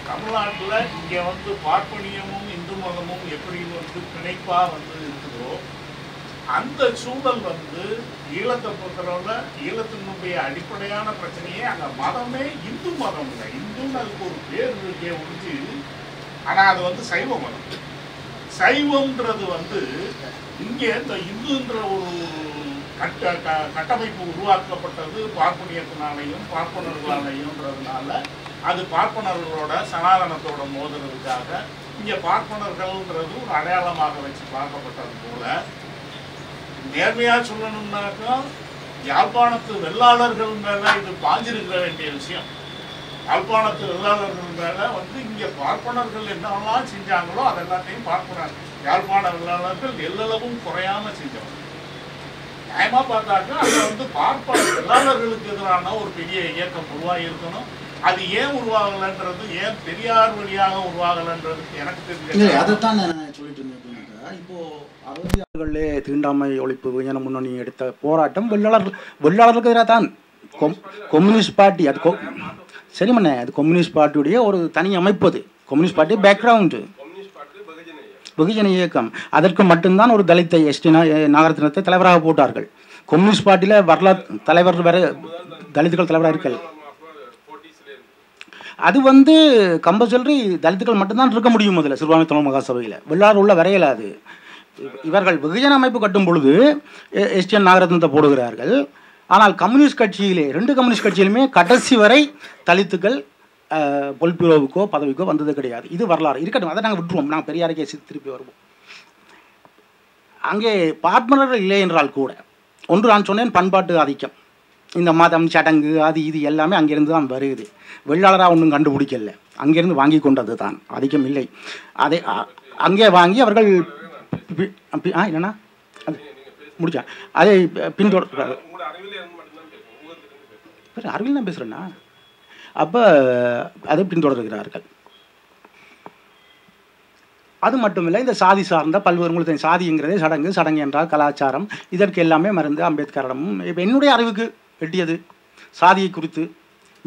Kamalakla, Yavantu, Parponium, Hindu Madamum, everyone to Kaneka and the Sudal Vandu, Yelata Patarana, Yelatumubi, Adipadayana Pratania, and the Madame, Hindu Madam, Hindu Nalpur, where we gave Uti, another one the Saiva Madam. Saivam Dravandu. India, the Hindu Katamipu Ruakapata, Parpuniakanayam, Parponarayam, and the Parponar Roda, Sanaranakoda, Mother Data, in a Parponar Radu, Adala Margaret Parkapata, Nermia Sulanaka, Yalpan of the Vella Hilmela, the Panjiri Gravendelsium, Alpan of the Vella Hilmela, one thing a Parponar Hill in Nala, in Jangla, another name Parponar. I'm up at the park, but a lot of little children are now Pedia, yet of Urua Yeltono. At the Yam Urwagalandra, the Yam Periyar, Uriaga, Urwagalandra, the other time, and I told you to Nipo, Arundia, Tindama, Olipuian Munoni, at the Poratum, Bulla Communist Party at Ceremony, the Communist Party today, or Tani Amipodi, Communist Party background. அதற்கு மட்டும்தான் ஒரு தலித் எஸ்டினா நாகரத்னத்தை தலைவராக போட்டார்கள் communist பார்ட்டில வரலாறு தலைவர் வேற தலித்துகள் தலைவரா இருக்காங்க அது வந்து கம்பல்சரி தலித்துகள் மட்டும் தான் இருக்க முடியும் முதல்ல சிறுபான்மை தமிழ் மகாசபையில எல்லாரும் உள்ள வரையல அது இவர்கள் வெகுஜன அமைப்பு கட்டும் பொழுது எஸ்டினா நாகரத்னத்தை போடுகிறார்கள் ஆனால் கம்யூனிஸ்ட் கட்சியிலே ரெண்டு கம்யூனிஸ்ட் கட்சியிலுமே கடைசி வரை தலித்துகள் பொலிட்பீரோவுக்கோ பதவிக்கோ வந்தது கிடையாது இது வரலாறு இருக்கட்டும் அதை நாங்க விட்டுருவோம் நான் பெரியாருக்கே திருப்பி வருவோம் அங்கே பார்ட்னர்கள் இல்லை என்றால் கூட ஒன்று நான் சொன்னேன் பண்பாட்டு ஆதிக்கம் இந்த மதம் சடங்கு அது இது எல்லாமே அங்க இருந்து தான் வருது வெள்ளாளரா ஒண்ணும் கண்டுபிடிக்கல அங்க இருந்து வாங்கி கொண்டது தான் ஆதிக்கம் இல்லை அதை அங்கே வாங்கி அவர்கள் என்னன்னா முடிச்சா அதை பின்தொடர்றாங்க உங்க அறிவிலே மட்டும்தான் பேசுறேன் அறிவில நான் பேசுறேனா அப்ப அது பின் தொடர்கிறார்கள் அது மட்டுமில்லை இந்த சாதி சார்ந்த பல்வேறு உங்களுக்கு சாதிங்கிறதே சடங்கு, சடங்கு என்றால் கலாச்சாரம், இதற்கு எல்லாமே மருந்து அம்பேத்கரிடமும் என்னுடைய அறிவுக்கு எட்டியது. சாதியை குறித்து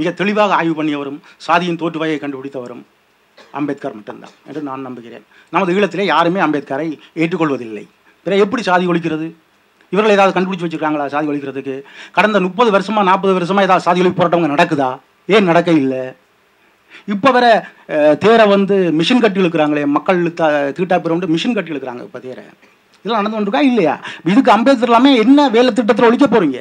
மிக தெளிவாக ஆய்வு பண்ணியவரும் சாதியின் தோற்றுவாயை கண்டுபிடித்தவரும் அம்பேத்கர் மட்டும்தான் என்று நான் நம்புகிறேன். நமது ஈழத்திலே யாருமே அம்பேத்கரை ஏற்றுக்கொள்வதில்லை. பிற எப்படி சாதி ஒழிக்கிறது? இவர்கள் ஏதாவது கண்டுபிடிச்சி வச்சுருக்காங்களா சாதி ஒழிக்கிறதுக்கு? கடந்த 30 வருஷமாக 40 வருஷமாக ஏதாவது சாதி ஒழிப்பு போராட்டவங்க நடக்குதா? ஏன் நடக்க இல்லை? இப்போ வேற தேரை வந்து மிஷின் கட்டி இழுக்கிறாங்களே, மக்கள் தீட்டா பெறும் மிஷின் கட்டி இழுக்கிறாங்க. இப்போ தேரை இதெல்லாம் நடந்து கொண்டிருக்கா இல்லையா? இதுக்கு அம்பேத்கர் எல்லாமே என்ன வேலை திட்டத்தில் ஒழிக்க போகிறீங்க?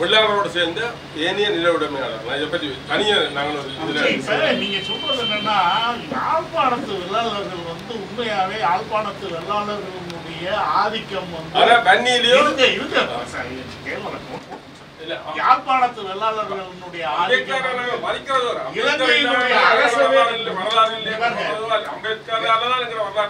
வெள்ளாளரோடு சேர்ந்த ஏனைய நில உடைமையாளர் பற்றி தனியாக நாங்கள் நீங்கள் சொல்றது என்னன்னா, யாழ்ப்பாணத்து வெள்ளாளர்கள் வந்து உண்மையாவே யாழ்ப்பாணத்து வெள்ளாளர்களுடைய ஆதிக்கம் வந்து யாழ்ப்பாணத்து வெள்ளாளர்களுடைய அம்பேத்கரை நிராகரிக்க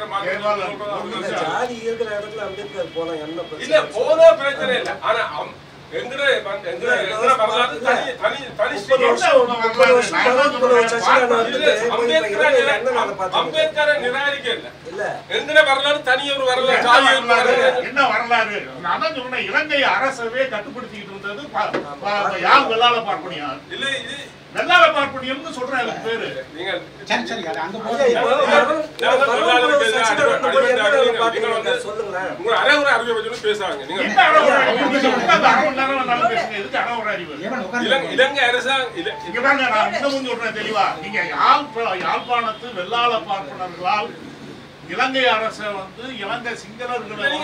வரலாறு தனிய ஒரு வரலாறு என்ன வரலாறு நான் சொன்ன இலங்கை அரசவே கட்டுப்படுத்திக்கிட்டு இருந்தது வெள்ளாள பார்ப்பனியார் இல்ல இது வெள்ளாள பார்ப்பனியம்னு சொல்றாங்க பேரு. நீங்க இலங்கை அரசாங்கம் சொல்றேன் தெளிவா, நீங்க யாழ்ப்பாணத்து வெள்ளாள பார்ப்பனர்களால் இலங்கை அரசு வந்து இலங்கை சிங்களர்களை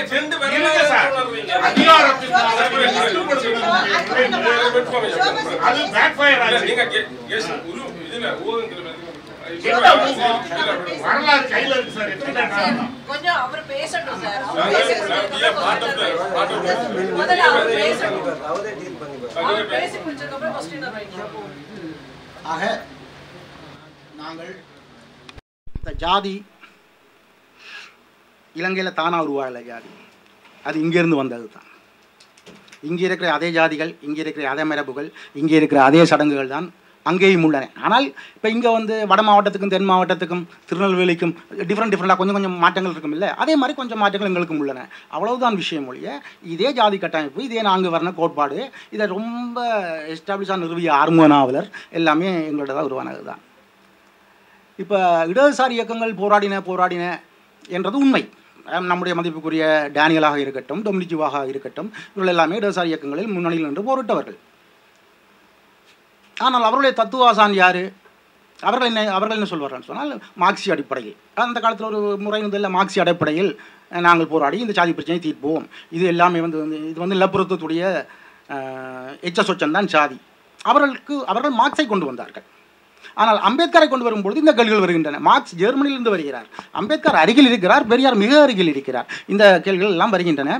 வரலாறு கையில் இருக்கு சார். ஆக நாங்கள் இந்த ஜாதி இலங்கையில் தானாக உருவாகலை. ஜாதி அது இங்கேருந்து வந்தது தான். இங்கே இருக்கிற அதே ஜாதிகள், இங்கே இருக்கிற அதே மரபுகள், இங்கே இருக்கிற அதே சடங்குகள் தான் அங்கேயும் உள்ளன. ஆனால் இப்போ இங்கே வந்து வட மாவட்டத்துக்கும் தென் மாவட்டத்துக்கும் திருநெல்வேலிக்கும் டிஃப்ரெண்டாக கொஞ்சம் கொஞ்சம் மாற்றங்கள் இருக்கும் இல்லை? அதே மாதிரி கொஞ்சம் மாற்றங்கள் எங்களுக்கும் உள்ளன. அவ்வளவுதான் விஷயம் ஒழிய இதே ஜாதி கட்டமைப்பு, இதே நான்கு வர்ண கோட்பாடு, இதை ரொம்ப எஸ்டாப்ளிஷாக நிறுவிய ஆர்மோ நாவலர் எல்லாமே எங்களோட தான் உருவானது தான். இப்போ இடதுசாரி இயக்கங்கள் போராடின என்றது உண்மை. நம்முடைய மதிப்புக்குரிய டேனியலாக இருக்கட்டும், டொமினிஜுவாக இருக்கட்டும், இவர்கள் எல்லாமே இடதுசாரி இயக்கங்களில் முன்னணியில் நின்று போரிட்டவர்கள். ஆனால் அவருடைய தத்துவாசான் யார்? அவர்கள் என்ன சொல்வார்கள் சொன்னால், மார்க்சி அடிப்படையில் அந்த காலத்தில் ஒரு முறை முதல்ல மார்க்சி அடிப்படையில் நாங்கள் போராடி இந்த சாதி பிரச்சனையை தீர்ப்போம். இது எல்லாமே வந்து இது வந்து நிலப்புறத்துடைய எச்ச சொச்சம்தான் சாதி. அவர்கள் மார்க்ஸை கொண்டு வந்தார்கள். ஆனால் அம்பேத்கரை கொண்டு வரும்பொழுது இந்த கேள்விகள் வருகின்றன. மார்க்ஸ் ஜெர்மனியிலிருந்து வருகிறார், அம்பேத்கர் அருகில் இருக்கிறார், பெரியார் மிக அருகில் இருக்கிறார். இந்த கேள்விகள் எல்லாம் வருகின்றன.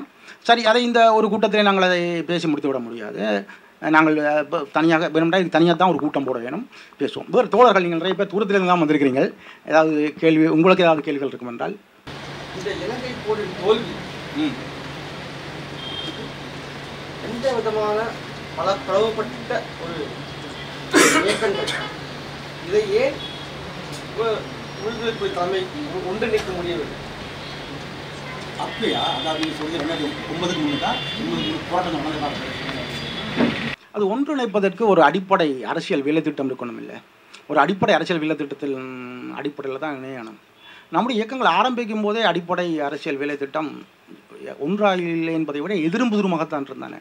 சரி, அதை இந்த ஒரு கூட்டத்திலே நாங்கள் அதை பேசி முடித்துவிட முடியாது. நாங்கள் தனியாக வேணும்னா இது தனியாக தான் ஒரு கூட்டம் போட வேணும், பேசுவோம். வேறு தோழர்கள் நீங்கள் நிறைய பேர் தூரத்திலிருந்து தான் வந்திருக்கிறீங்க. ஏதாவது கேள்வி உங்களுக்கு ஏதாவது கேள்விகள் இருக்கும் என்றால் இந்த இலங்கை போரின் தோல்வி எந்த விதமான பல பிரபலப்பட்ட ஒரு இதை ஏன் உள்துறைப்பு தலைமை ஒன்றிணைக்க முடியவில்லை? அப்படியா? அதாவது சொல்லி 2009 தான் போராட்டம் நடந்த. அது ஒன்றிணைப்பதற்கு ஒரு அடிப்படை அரசியல் வேலைத்திட்டம் இருக்கணும் இல்லை? ஒரு அடிப்படை அரசியல் வேலைத்திட்டத்தின் அடிப்படையில் தான் இணையணும். நம்முடைய இயக்கங்கள் ஆரம்பிக்கும் போதே அடிப்படை அரசியல் வேலைத்திட்டம் ஒன்றாக இல்லை என்பதை விட எதிர்புதிர்மாகத்தான் இருந்தானே.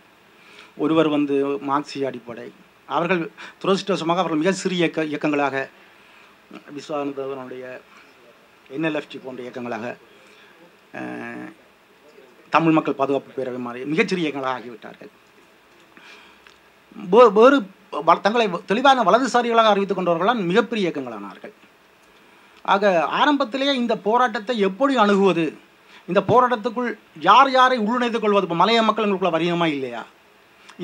ஒருவர் வந்து மார்க்சிய அடிப்படை, அவர்கள் துரதிஷ்டவசமாக அவர்கள் மிக சிறிய இயக்கங்களாக விஸ்வானந்தவனுடைய NLFT போன்ற இயக்கங்களாக, தமிழ் மக்கள் பாதுகாப்பு பேரவை மாதிரி மிகச்சிறிய இயக்கங்களாக ஆகிவிட்டார்கள். வேறு தங்களை தெளிவான வலதுசாரிகளாக அறிவித்துக் கொண்டவர்களால் மிகப்பெரிய இயக்கங்களானார்கள். ஆக ஆரம்பத்திலேயே இந்த போராட்டத்தை எப்படி அணுகுவது, இந்த போராட்டத்துக்குள் யார் யாரை உள்ளிணைத்துக் கொள்வது, இப்போ மலைய மக்கள் எங்களுக்குள்ள வரியமா இல்லையா,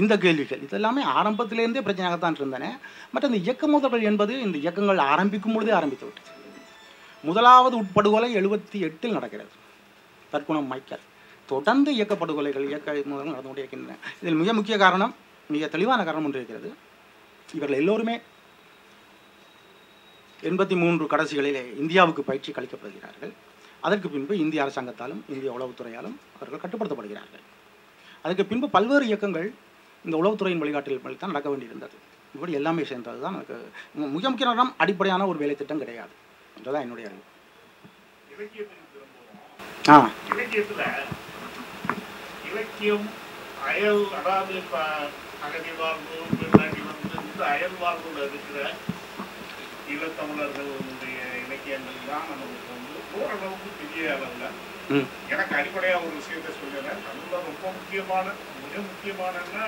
இந்த கேள்விகள் இதெல்லாமே ஆரம்பத்திலேருந்தே பிரச்சனையாகத்தான் இருந்தன. மற்ற இந்த இயக்க மோதல்கள் என்பது இந்த இயக்கங்கள் ஆரம்பிக்கும் பொழுதே ஆரம்பித்து விட்டது. முதலாவது உட்படுகொலை 78 நடக்கிறது, தற்குணம் மைக்கேல். தொடர்ந்து இயக்கப்படுகொலைகள் இயக்கங்கள் நடந்து கொண்டே இருக்கின்றன. இதில் மிக முக்கிய காரணம், மிக தெளிவான காரணம் ஒன்று இருக்கிறது. இவர்கள் எல்லோருமே 83 கடைசிகளிலே இந்தியாவுக்கு பயிற்சி அளிக்கப்படுகிறார்கள். அதற்கு பின்பு இந்திய அரசாங்கத்தாலும் இந்திய உளவுத்துறையாலும் அவர்கள் கட்டுப்படுத்தப்படுகிறார்கள். அதற்கு பின்பு பல்வேறு இயக்கங்கள் இந்த உளவுத்துறையின் வழிகாட்டில் தான் நடக்க வேண்டியிருந்தது. இப்படி எல்லாமே சேர்ந்தது தான் எனக்கு மிக முக்கிய அடிப்படையான ஒரு வேலை திட்டம் கிடையாது என்றுதான் என்னுடைய அறிவு. இலக்கியம் அயல், அதாவது இப்போ அகதி வாழ்வு பின்னாடி வந்து இந்த அயல் வாழ்வுல இருக்கிற ஈழத்தமிழர்களுடைய இலக்கியங்கள் தான் நம்மளுக்கு வந்து ஓரளவுக்கு பெரிய அளவில். எனக்கு அடிப்படையாக ஒரு விஷயத்த சொல்லுறேன், தமிழில் ரொம்ப முக்கியமான மிக முக்கியமானன்னா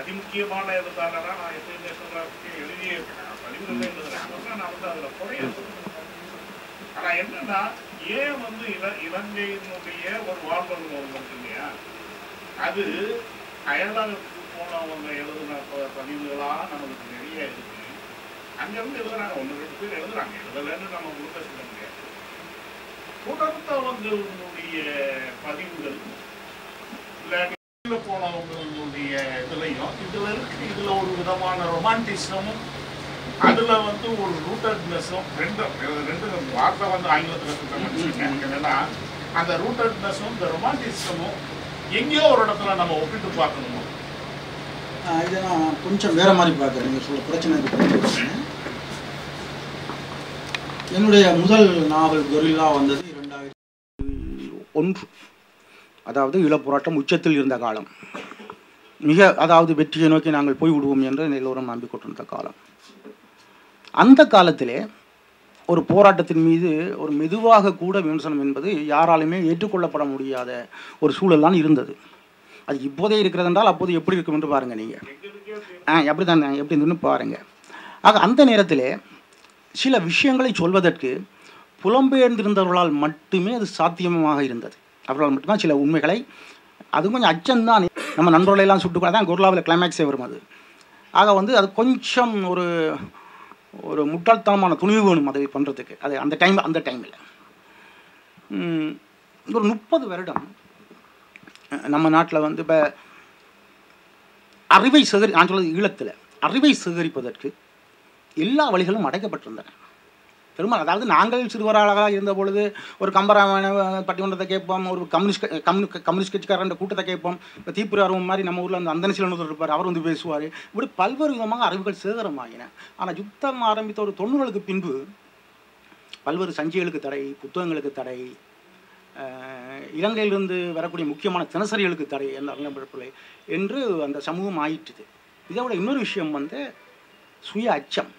அதிமுக்கியமான எழுத்தாளராக நான் எப்பயுமே சொல்றதுக்கு எழுதியே இருக்கேன், பதிவுகள் எழுதுறேன். அதெல்லாம் நான் வந்து அதில் குறைய சொல்லுவேன். ஆனால் என்னன்னா ஏன் வந்து இலங்கையினுடைய ஒரு வாழ்வு ஒன்று இல்லையா, அது அயலாளத்துக்கு போனவங்க எழுதுன பதிவுகளாக நமக்கு நிறைய இருக்கு. அங்கேருந்து எழுதுறாங்க, 1-2 பேர் எழுதுறாங்க, எழுதலைன்னு நம்ம முழுக்க சொல்ல முடியாது. தொடர்ந்தவங்களுடைய பதிவுகள் இல்லை, போனவங்களுடைய இதுலையும் இதில் இருக்கு. இதில் ஒரு விதமான ரொமான்டிசமும் அதில் வந்து ஒரு ரூட்டட்னஸும் ரெண்டு வார்த்தை வந்து ஆங்கிலத்தில் சொல்லுங்க. என்னன்னா அந்த ரூட்டட்னஸும் இந்த ரொமான்டிசமும் எங்கேயோ ஒரு இடத்துல நம்ம ஒப்பிட்டு பார்க்கணுமோ. இதை நான் கொஞ்சம் வேற மாதிரி பார்க்குறேன். நீங்கள் சொல்ல பிரச்சனை, என்னுடைய முதல் நாவல் கொரில்லா வந்தது 2001. அதாவது ஈழப்போராட்டம் உச்சத்தில் இருந்த காலம், மிக அதாவது வெற்றியை நோக்கி நாங்கள் போய்விடுவோம் என்று எல்லோரும் நம்பிக்கொண்டிருந்த காலம். அந்த காலத்திலே ஒரு போராட்டத்தின் மீது ஒரு மெதுவாக கூட விமர்சனம் என்பது யாராலுமே ஏற்றுக்கொள்ளப்பட முடியாத ஒரு சூழல்லாம் இருந்தது. அது இப்போதே இருக்கிறது என்றால் அப்போது எப்படி இருக்கும் என்று பாருங்கள். நீங்கள் எப்படி தான் எப்படி இருந்துன்னு பாருங்கள். ஆக அந்த நேரத்தில் சில விஷயங்களை சொல்வதற்கு புலம்பெயர்ந்திருந்தவர்களால் மட்டுமே அது சாத்தியமாக இருந்தது. அவர்களால் மட்டும்தான் சில உண்மைகளை, அது கொஞ்சம் அச்சம்தான். நம்ம நண்பர்களெல்லாம் சுட்டுக்கூட தான் கொரில்லாவில் கிளைமேக்ஸே வரும். அது ஆக வந்து அது கொஞ்சம் ஒரு ஒரு முட்டாள்தனமான துணிவு வேணும் அதை பண்ணுறதுக்கு. அது அந்த டைமில் ஒரு 30 வருடம் நம்ம நாட்டில் வந்து இப்போ அறிவை நான் சொல்வது ஈழத்தில் அறிவை சேகரிப்பதற்கு எல்லா வழிகளும் அடைக்கப்பட்டிருந்தன. பெருமாள் அதாவது நாங்கள் சிறுவர்களாக இருந்த பொழுது ஒரு கம்பராமாயண பட்டிமன்றத்தை கேட்போம், ஒரு கம்யூனிஸ்ட் கட்சிக்காரன் கூட்டத்தை கேட்போம். இப்போ தீப்புரார்வம் மாதிரி நம்ம ஊரில் அந்த அந்தனசில் ஒருத்தர் இருப்பார், அவர் வந்து பேசுவார். இப்படி பல்வேறு விதமாக அறிவுகள் சேகரமாகின. ஆனால் யுத்தம் ஆரம்பித்த ஒரு 90களுக்கு பின்பு பல்வேறு சஞ்சிகளுக்கு தடை, புத்தகங்களுக்கு தடை, இலங்கையிலிருந்து வரக்கூடிய முக்கியமான தினசரிகளுக்கு தடை என்று அந்த சமூகம் ஆயிட்டுது. இதை விட இன்னொரு விஷயம் வந்து சுய அச்சம்.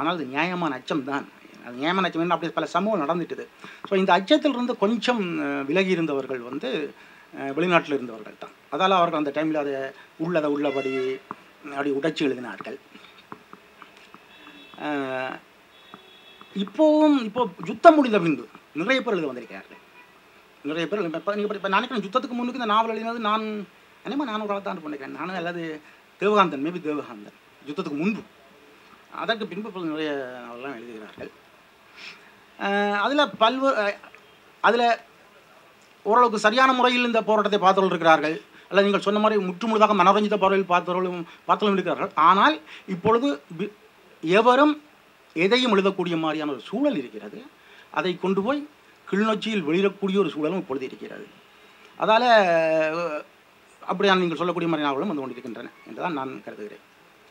ஆனால் அது நியாயமான அச்சம் தான். அது நியாயமான அச்சம் என்ன, அப்படி பல சமூகம் நடந்துட்டுது. ஸோ இந்த அச்சத்திலிருந்து கொஞ்சம் விலகி இருந்தவர்கள் வந்து வெளிநாட்டில் இருந்தவர்கள் தான். அதால் அவர்கள் அந்த டைமில் அதை உள்ளபடி அப்படி உடைச்சி எழுதினார்கள். இப்போ யுத்தம் முடிந்த பின்பு நிறைய பேர் எழுத வந்திருக்கிறார்கள். நிறைய பேர் இப்போ நான் நினைக்கிறேன் யுத்தத்துக்கு முன்னுக்கு இந்த நாவல் எழுதினது நான் ஒரு தான் பண்ணிக்கிறேன். நானும் அல்லது தேவகாந்தன், மேபி தேவகாந்தன் யுத்தத்துக்கு முன்பு. அதற்கு பின்பு நிறைய நாவலெலாம் எழுதுகிறார்கள். அதில் அதில் ஓரளவுக்கு சரியான முறையில் இந்த போராட்டத்தை பார்த்தவர்கள் இருக்கிறார்கள். அல்லது நீங்கள் சொன்ன மாதிரி முற்றுமுழுதாக மனோரஞ்சித பார்வையில் பார்த்தவர்களும் இருக்கிறார்கள். ஆனால் இப்பொழுது எவரும் எதையும் எழுதக்கூடிய மாதிரியான ஒரு சூழல் இருக்கிறது. அதை கொண்டு போய் கிளிநொச்சியில் வெளியிடக்கூடிய ஒரு சூழலும் இப்பொழுது இருக்கிறது. அதால் அப்படியான நீங்கள் சொல்லக்கூடிய மாதிரி நாவலும் வந்து கொண்டிருக்கின்றன என்றுதான் நான் கருதுகிறேன்.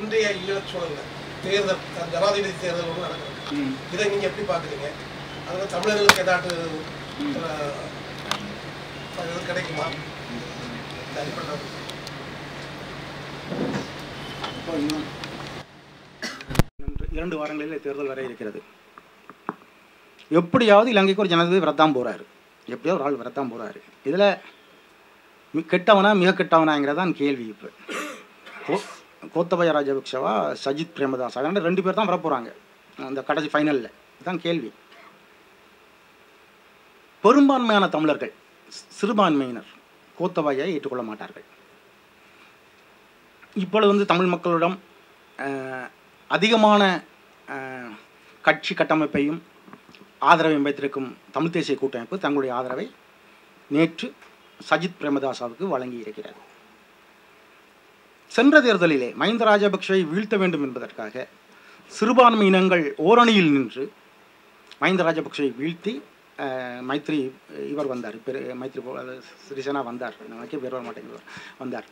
இந்திய ஈழச் சூழல்ல தேர்தல் ஜனாதிபதி தேர்தல் ஒன்று நடக்குது. இதை நீங்க எப்படி பாக்குறீங்க? அதனால தமிழர்களுக்கு ஏதாவது கிடைக்குமா? இரண்டு வாரங்களில் தேர்தல் வர இருக்கிறது. எப்படியாவது இலங்கைக்கு ஒரு ஜனாதிபதி வரத்தான் போறாரு, எப்படியோ ஒரு ஆள் வரத்தான் போறாரு. இதுல கெட்டவனா மிக கெட்டவனாங்கிறதான் கேள்வி. இப்போ கோத்தபய ராஜபக்ஷவா சஜித் பிரேமதாசா ரெண்டு பேர் தான் வரப்போறாங்க அந்த கடைசி ஃபைனலில். இதுதான் கேள்வி. பெரும்பான்மையான தமிழர்கள், சிறுபான்மையினர் கோத்தபாயை ஏற்றுக்கொள்ள மாட்டார்கள். இப்பொழுது வந்து தமிழ் மக்களிடம் அதிகமான கட்சி கட்டமைப்பையும் ஆதரவையும் வைத்திருக்கும் தமிழ் தேசிய கூட்டமைப்பு தங்களுடைய ஆதரவை நேற்று சஜித் பிரேமதாசாவுக்கு வழங்கியிருக்கிறது. சென்ற தேர்தலிலே மஹிந்த ராஜபக்ஷவை வீழ்த்த வேண்டும் என்பதற்காக சிறுபான்மை இனங்கள் ஓரணியில் நின்று மஹிந்த ராஜபக்ஷவை வீழ்த்தி மைத்ரி இவர் வந்தார், மைத்ரி சிறிசேனா வந்தார், நமக்கே பேர் வர மாட்டேங்குது, வந்தார்.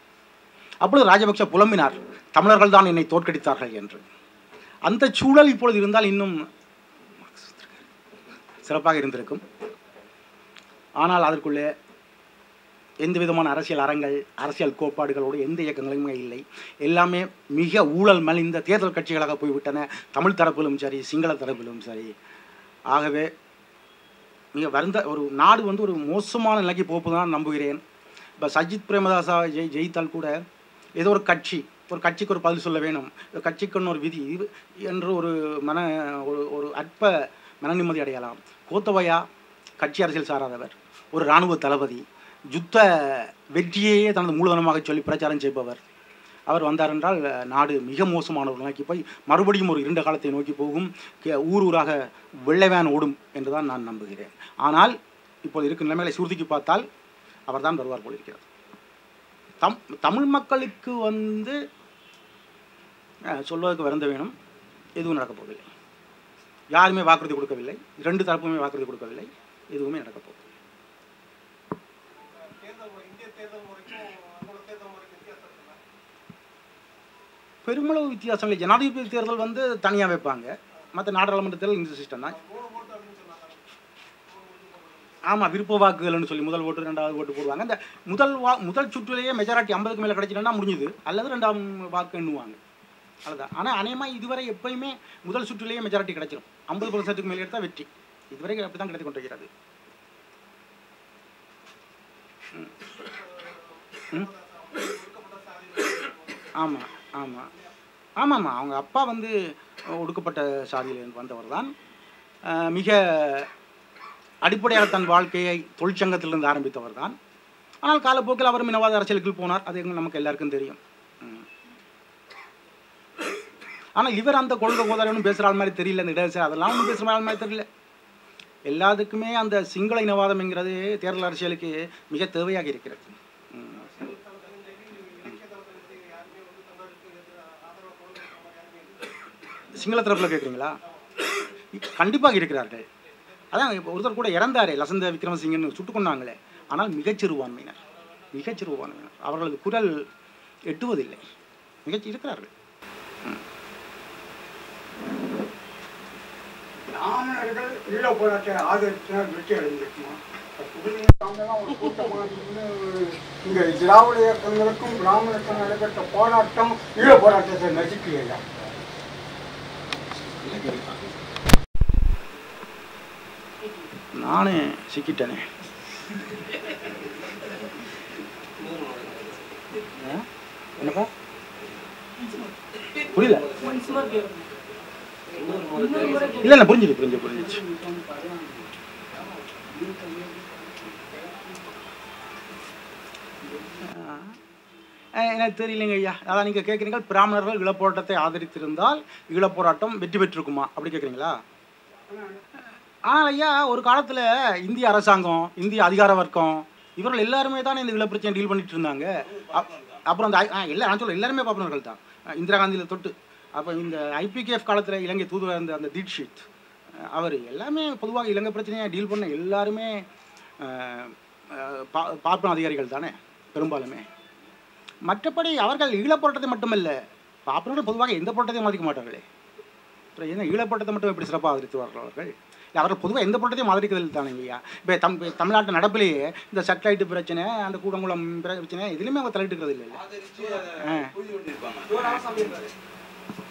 அப்பொழுது ராஜபக்ஷ புலம்பினார், தமிழர்கள் தான் என்னை தோற்கடித்தார்கள் என்று. அந்த சூழல் இப்பொழுது இருந்தால் இன்னும் சிறப்பாக இருந்திருக்கும். ஆனால் அதற்குள்ளே எந்த விதமான அரசியல் அரங்கள், அரசியல் கோட்பாடுகளோடு எந்த இயக்கங்களுமே இல்லை. எல்லாமே மிக ஊழல் மலிந்த தேர்தல் கட்சிகளாக போய்விட்டன, தமிழ் தரப்பிலும் சரி சிங்கள தரப்பிலும் சரி. ஆகவே மிக வருந்த ஒரு நாடு வந்து ஒரு மோசமான நிலைக்கு போப்பதான் நம்புகிறேன். இப்போ சஜித் பிரேமதாசா ஜெயித்தால் கூட ஏதோ ஒரு கட்சி, ஒரு கட்சிக்கு ஒரு பதில் சொல்ல வேணும், கட்சிக்குன்னு ஒரு விதி என்று ஒரு அற்ப மன நிம்மதி அடையலாம். கோத்தபாயா கட்சி அரசியல் சாராதவர், ஒரு இராணுவ தளபதி, யுத்த வெற்றியையே தனது மூலதனமாக சொல்லி பிரச்சாரம் செய்பவர். அவர் வந்தார் என்றால் நாடு மிக மோசமான ஒரு நோக்கி போய் மறுபடியும் ஒரு இருண்ட காலத்தை நோக்கி போகும், ஊர் ஊராக வெள்ளைவேன் ஓடும் என்றுதான் நான் நம்புகிறேன். ஆனால் இப்போது இருக்கும் நிலைமைகளை சுருதிக்கு பார்த்தால் அவர் தான் வருவார் போல் இருக்கிறது. தமிழ் மக்களுக்கு வந்து சொல்வதற்கு வருந்த வேணும், எதுவும் நடக்கப் போவதில்லை. யாருமே வாக்குறுதி கொடுக்கவில்லை, இரண்டு தரப்புமே வாக்குறுதி கொடுக்கவில்லை, எதுவுமே நடக்கப் போவதில்லை. பெருமளவு வித்தியாசம் இல்லை. ஜனாதிபதி தேர்தல் வந்து தனியாக வைப்பாங்க, மற்ற நாடாளுமன்ற தேர்தல் இந்த சிஸ்டம் தான். ஆமாம், விருப்ப வாக்குகள்னு சொல்லி முதல் ஓட்டு ரெண்டாவது ஓட்டு போடுவாங்க. அந்த முதல் சுற்றுலேயே மெஜாரிட்டி 50க்கு மேலே கிடைச்சிட்டோன்னா முடிஞ்சுது, அல்லது ரெண்டாம் வாக்கு எண்ணுவாங்க, அதுதான். ஆனால் அநேகமாக இதுவரை எப்பயுமே முதல் சுற்றுலேயே மெஜாரிட்டி கிடைச்சிடும், 50% மேலே எடுத்தால் வெற்றி. இதுவரை அப்படி தான் கிடைத்து கொண்டிருக்கிறது. ஆமாம் ஆமாம் ஆமாம் ஆமாம் அவங்க அப்பா வந்து ஒடுக்கப்பட்ட சாதியில் வந்தவர் தான். மிக அடிப்படையாக தன் வாழ்க்கையை தொழிற்சங்கத்திலிருந்து ஆரம்பித்தவர் தான். ஆனால் காலப்போக்கில் அவர் மினவாத அரசியலுக்கு போனார், அது நமக்கு எல்லாருக்கும் தெரியும். ஆனால் இவர் அந்த கொள்கை கோதாரியும் பேசுகிற மாதிரி தெரியல, இந்த இடது அதெல்லாம் ஒன்றும் பேசுகிற மாதிரி தெரியல. எல்லாத்துக்குமே அந்த சிங்கள இனவாதம்ங்கிறது தேர்தல் அரசியலுக்கு மிக தேவையாக இருக்கிறது. சிங்கள தரப்பில் கேட்குறீங்களா? கண்டிப்பாக இருக்கிறார்கள். அதான் இப்போ ஒருத்தர் கூட இறந்தாரே, லசந்த விக்ரமசிங்கன்னு சுட்டு கொண்டாங்களே, ஆனால் மிகச்சிறுபான்மையினர், மிகச்சிறுபான்மையினர் அவர்களது குரல் எட்டுவதில்லை, மிகச்சி இருக்கிறார்கள். பிராமணர்கள் ஈழ போராட்டத்தை ஆதரித்தால் வெற்றி அடைந்திருக்குமா? இந்த திராவிட இயக்கங்களுக்கும் பிராமணருக்கும் நடைபெற்ற போராட்டம் ஈழ போராட்டத்தை நசுக்கலையா? நானே சிக்கிட்டேனே. என்னப்பா புரியல? இல்லை, புரிஞ்சிச்சு. எனக்கு தெரியலைங்க ஐயா. அதான் நீங்கள் கேட்குறீங்க பிராமணர்கள் ஈழப்போராட்டத்தை ஆதரித்திருந்தால் ஈழப்போராட்டம் வெற்றி பெற்றிருக்குமா அப்படி கேட்குறீங்களா? ஆனால் ஐயா, ஒரு காலத்தில் இந்திய அரசாங்கம், இந்திய அதிகார வர்க்கம் இவர்கள் எல்லாருமே தான் இந்த ஈழப்பிரச்சனை டீல் பண்ணிட்டு இருந்தாங்க. அப்புறம் அந்த எல்லாருமே பாப்பினர்கள் தான், இந்திரா காந்தியில் தொட்டு. அப்போ இந்த ஐபிகேஎஃப் காலத்தில் இலங்கை தூதுவர் அந்த தீட்ஷித் அவர் எல்லாமே பொதுவாக இலங்கை பிரச்சனையை டீல் பண்ண எல்லாருமே பார்ப்பன அதிகாரிகள் தானே பெரும்பாலுமே. மற்றபடி அவர்கள் ஈழப்போராட்டத்தை மட்டுமல்ல, பாப்புலர்கள் பொதுவாக எந்த போராட்டத்தையும் மதிக்க மாட்டார்களே. அப்புறம் என்ன ஈழப்பட்டத்தை மட்டும் எப்படி சிறப்பாக ஆதரித்து வர்றார்கள்? இல்லை, அவர்கள் பொதுவாக எந்த போராட்டத்தையும் ஆதரிக்கிறதில்லை தானே ஐயா. இப்போ தமிழ்நாட்டு நடப்பிலேயே இந்த சட்டலைட்டு பிரச்சனை, அந்த கூடங்குளம் பிரச்சனை, இதுலையுமே அவங்க தலையிட்டுக்கிறது இல்லை.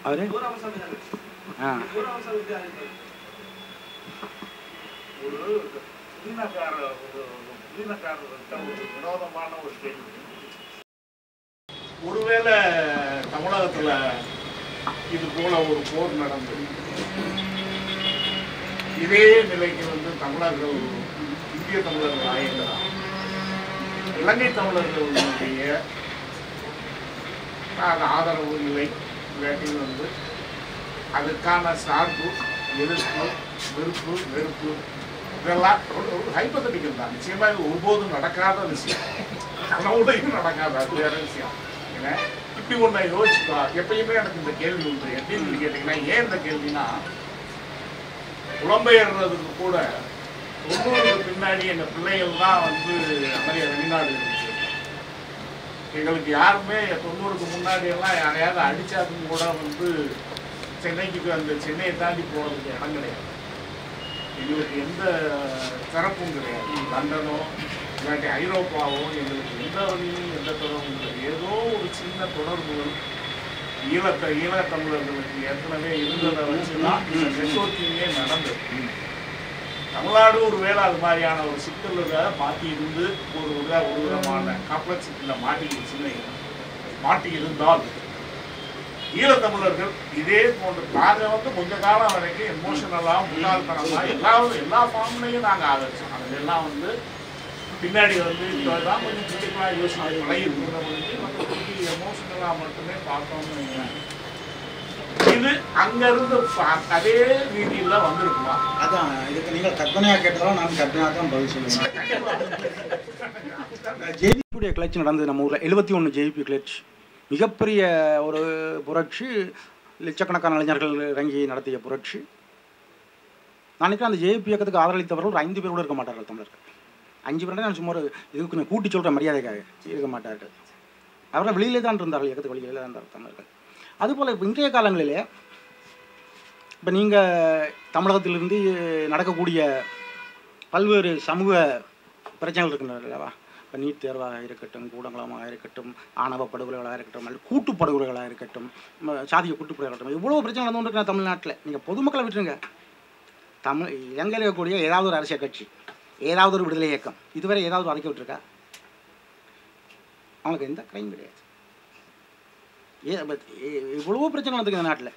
அவரு ஆ ஒருவேளை தமிழகத்தில் இது போல ஒரு போர் நடந்து இதே நிலைக்கு வந்து தமிழர்கள், இந்திய தமிழர்கள் ஆகின்றன, இலங்கை தமிழர்களுடைய ஆதரவு நிலை இல்லாட்டி வந்து அதுக்கான சார்பு, எதிர்ப்பு, வெறுப்பு வெறுப்பு இதெல்லாம் ஒரு ஹைப்பத்தடிக்கல் தான். நிச்சயமாக ஒருபோதும் நடக்காத விஷயம், கனவுடையும் நடக்காது, அது வேற விஷயம். இப்படி ஒன்றை யோசிச்சுக்கா. எப்பயுமே எனக்கு இந்த கேள்வி உண்டு. எப்படின்னு சொல்லி கேட்டீங்கன்னா, ஏன் இந்த கேள்வினா, புலம்பெயர்றதுக்கு கூட 90க்கு பின்னாடி இந்த பிள்ளைகள் தான் வந்து நிறைய வெளிநாடு இருந்துச்சு. எங்களுக்கு யாருமே 90க்கு முன்னாடி எல்லாம் யாரையாவது அடிச்சாதுன்னு கூட வந்து சென்னைக்கு, அந்த சென்னையை தாண்டி போகிறதுக்கு இடம் கிடையாது. எங்களுக்கு எந்த சிறப்பும் கிடையாது. லண்டனோ இல்லாட்டி ஐரோப்பாவும் எங்களுக்கு எந்த வழியும் எந்த தொடர்பும் கிடையாது. ஏதோ ஒரு சின்ன தொடர்புகள் ஈழத்தமிழர்களுக்கு ஏற்கனவே இருந்ததை வச்சுதான் இந்த நெட்வொர்க்கிங்கே நடந்தது. தமிழ்நாடு ஒரு வேளை அது மாதிரியான ஒரு சிக்கல்களை மாற்றி இருந்து ஒரு விதமான காம்ப்ளெக்ஸிட்டியில் மாட்டி இருந்தால் ஈழத்தமிழர்கள் இதே போன்ற நாங்கள் வந்து கொஞ்ச காலம் வரைக்கும் எமோஷனலாக, முன்னாள்தனமாக எல்லா ஃபார்ம்லையும் நாங்கள் ஆதரிச்சோம். அதெல்லாம் வந்து பின்னாடி வந்து இப்போதான் கொஞ்சம் கிரிட்டிக்கலாக யோசனை பழகிருக்கிறத வந்து நம்ம கொஞ்சம் எமோஷனலாக மட்டுமே பார்த்தோம்னு இது அங்கேருந்து அதே ரீதியில் வந்திருக்குமா? அதான் இதுக்கு நீங்கள் கற்பனையாக கேட்டதாலும் நான் கற்பனையாக தான் பதில் சொல்லுவேன். ஜேபியுடைய கிளர்ச்சி நடந்தது நம்ம ஊரில் 71 ஜேபி கிளர்ச்சி, மிகப்பெரிய ஒரு புரட்சி, லட்சக்கணக்கான இளைஞர்கள் இறங்கி நடத்திய புரட்சி. நான் நினைக்கிறேன் அந்த ஜேபி இயக்கத்துக்கு ஆதரவளித்தவர்கள் ஒரு 5 பேரோடு இருக்க மாட்டார்கள் தமிழர்கள். 5 பேர் நான் சும்மா இதுக்கு கொஞ்சம் கூட்டி சொல்கிற மரியாதைக்காக இருக்க மாட்டார்கள். அவர்கள் வெளியிலே தான் இருந்தார்கள், இயக்கத்துக்கு வெளியிலே தான் இருந்தார்கள் தமிழர்கள். அதுபோல் இப்போ இன்றைய காலங்களிலே இப்போ நீங்கள் தமிழகத்திலிருந்து நடக்கக்கூடிய பல்வேறு சமூக பிரச்சனைகள் இருக்கின்றன அல்லவா? இப்போ நீட் தேர்வாக இருக்கட்டும், கூடங்குளமாக இருக்கட்டும், ஆணவ படுகொலைகளாக இருக்கட்டும், அல்லது கூட்டுப்படுகொலைகளாக இருக்கட்டும், சாதிய கூட்டுப்படுகளாக இருக்கட்டும், இவ்வளோ பிரச்சனை நடந்து கொண்டு இருக்கிற தமிழ்நாட்டில். நீங்கள் பொதுமக்களை விட்டுருங்க, இலங்கையில் இருக்கக்கூடிய ஏதாவது ஒரு அரசியல் கட்சி, ஏதாவது ஒரு விடுதலை இயக்கம் இதுவரை ஏதாவது ஒரு அறிக்கை விட்டுருக்கா? அவங்களுக்கு எந்த கிரைம் கிடையாது. இவ்வளவோ பிரச்சனை நடந்துருக்கு இந்த நாட்டில்.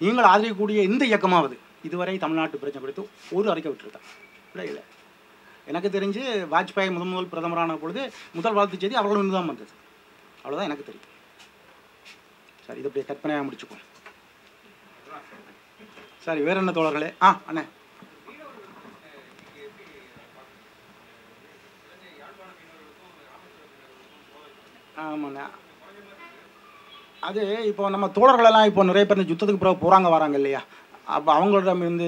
நீங்கள் ஆதரிக்கக்கூடிய எந்த இயக்கமாவது இதுவரை தமிழ்நாட்டு பிரச்சனை குறித்து ஒரு அறிக்கை விட்டுருக்காங்க இல்லை இல்லை. எனக்கு தெரிஞ்சு வாஜ்பாய் முதல் பிரதமரான பொழுது முதல் வாழ்த்து செய்தி அவர்களும் இருந்து தான் வந்தது. அவ்வளோதான் எனக்கு தெரியும். சார், இது அப்படியே கற்பனையாக முடிச்சுக்கோம். சார், வேறு என்ன தோழர்களே? ஆ அண்ணே, ஆமாண்ணா. அது இப்போ நம்ம தோழர்களெல்லாம் இப்போ நிறைய பேர் இந்த யுத்தத்துக்கு பிறகு போகிறாங்க வராங்க இல்லையா? அப்போ அவங்களோட வந்து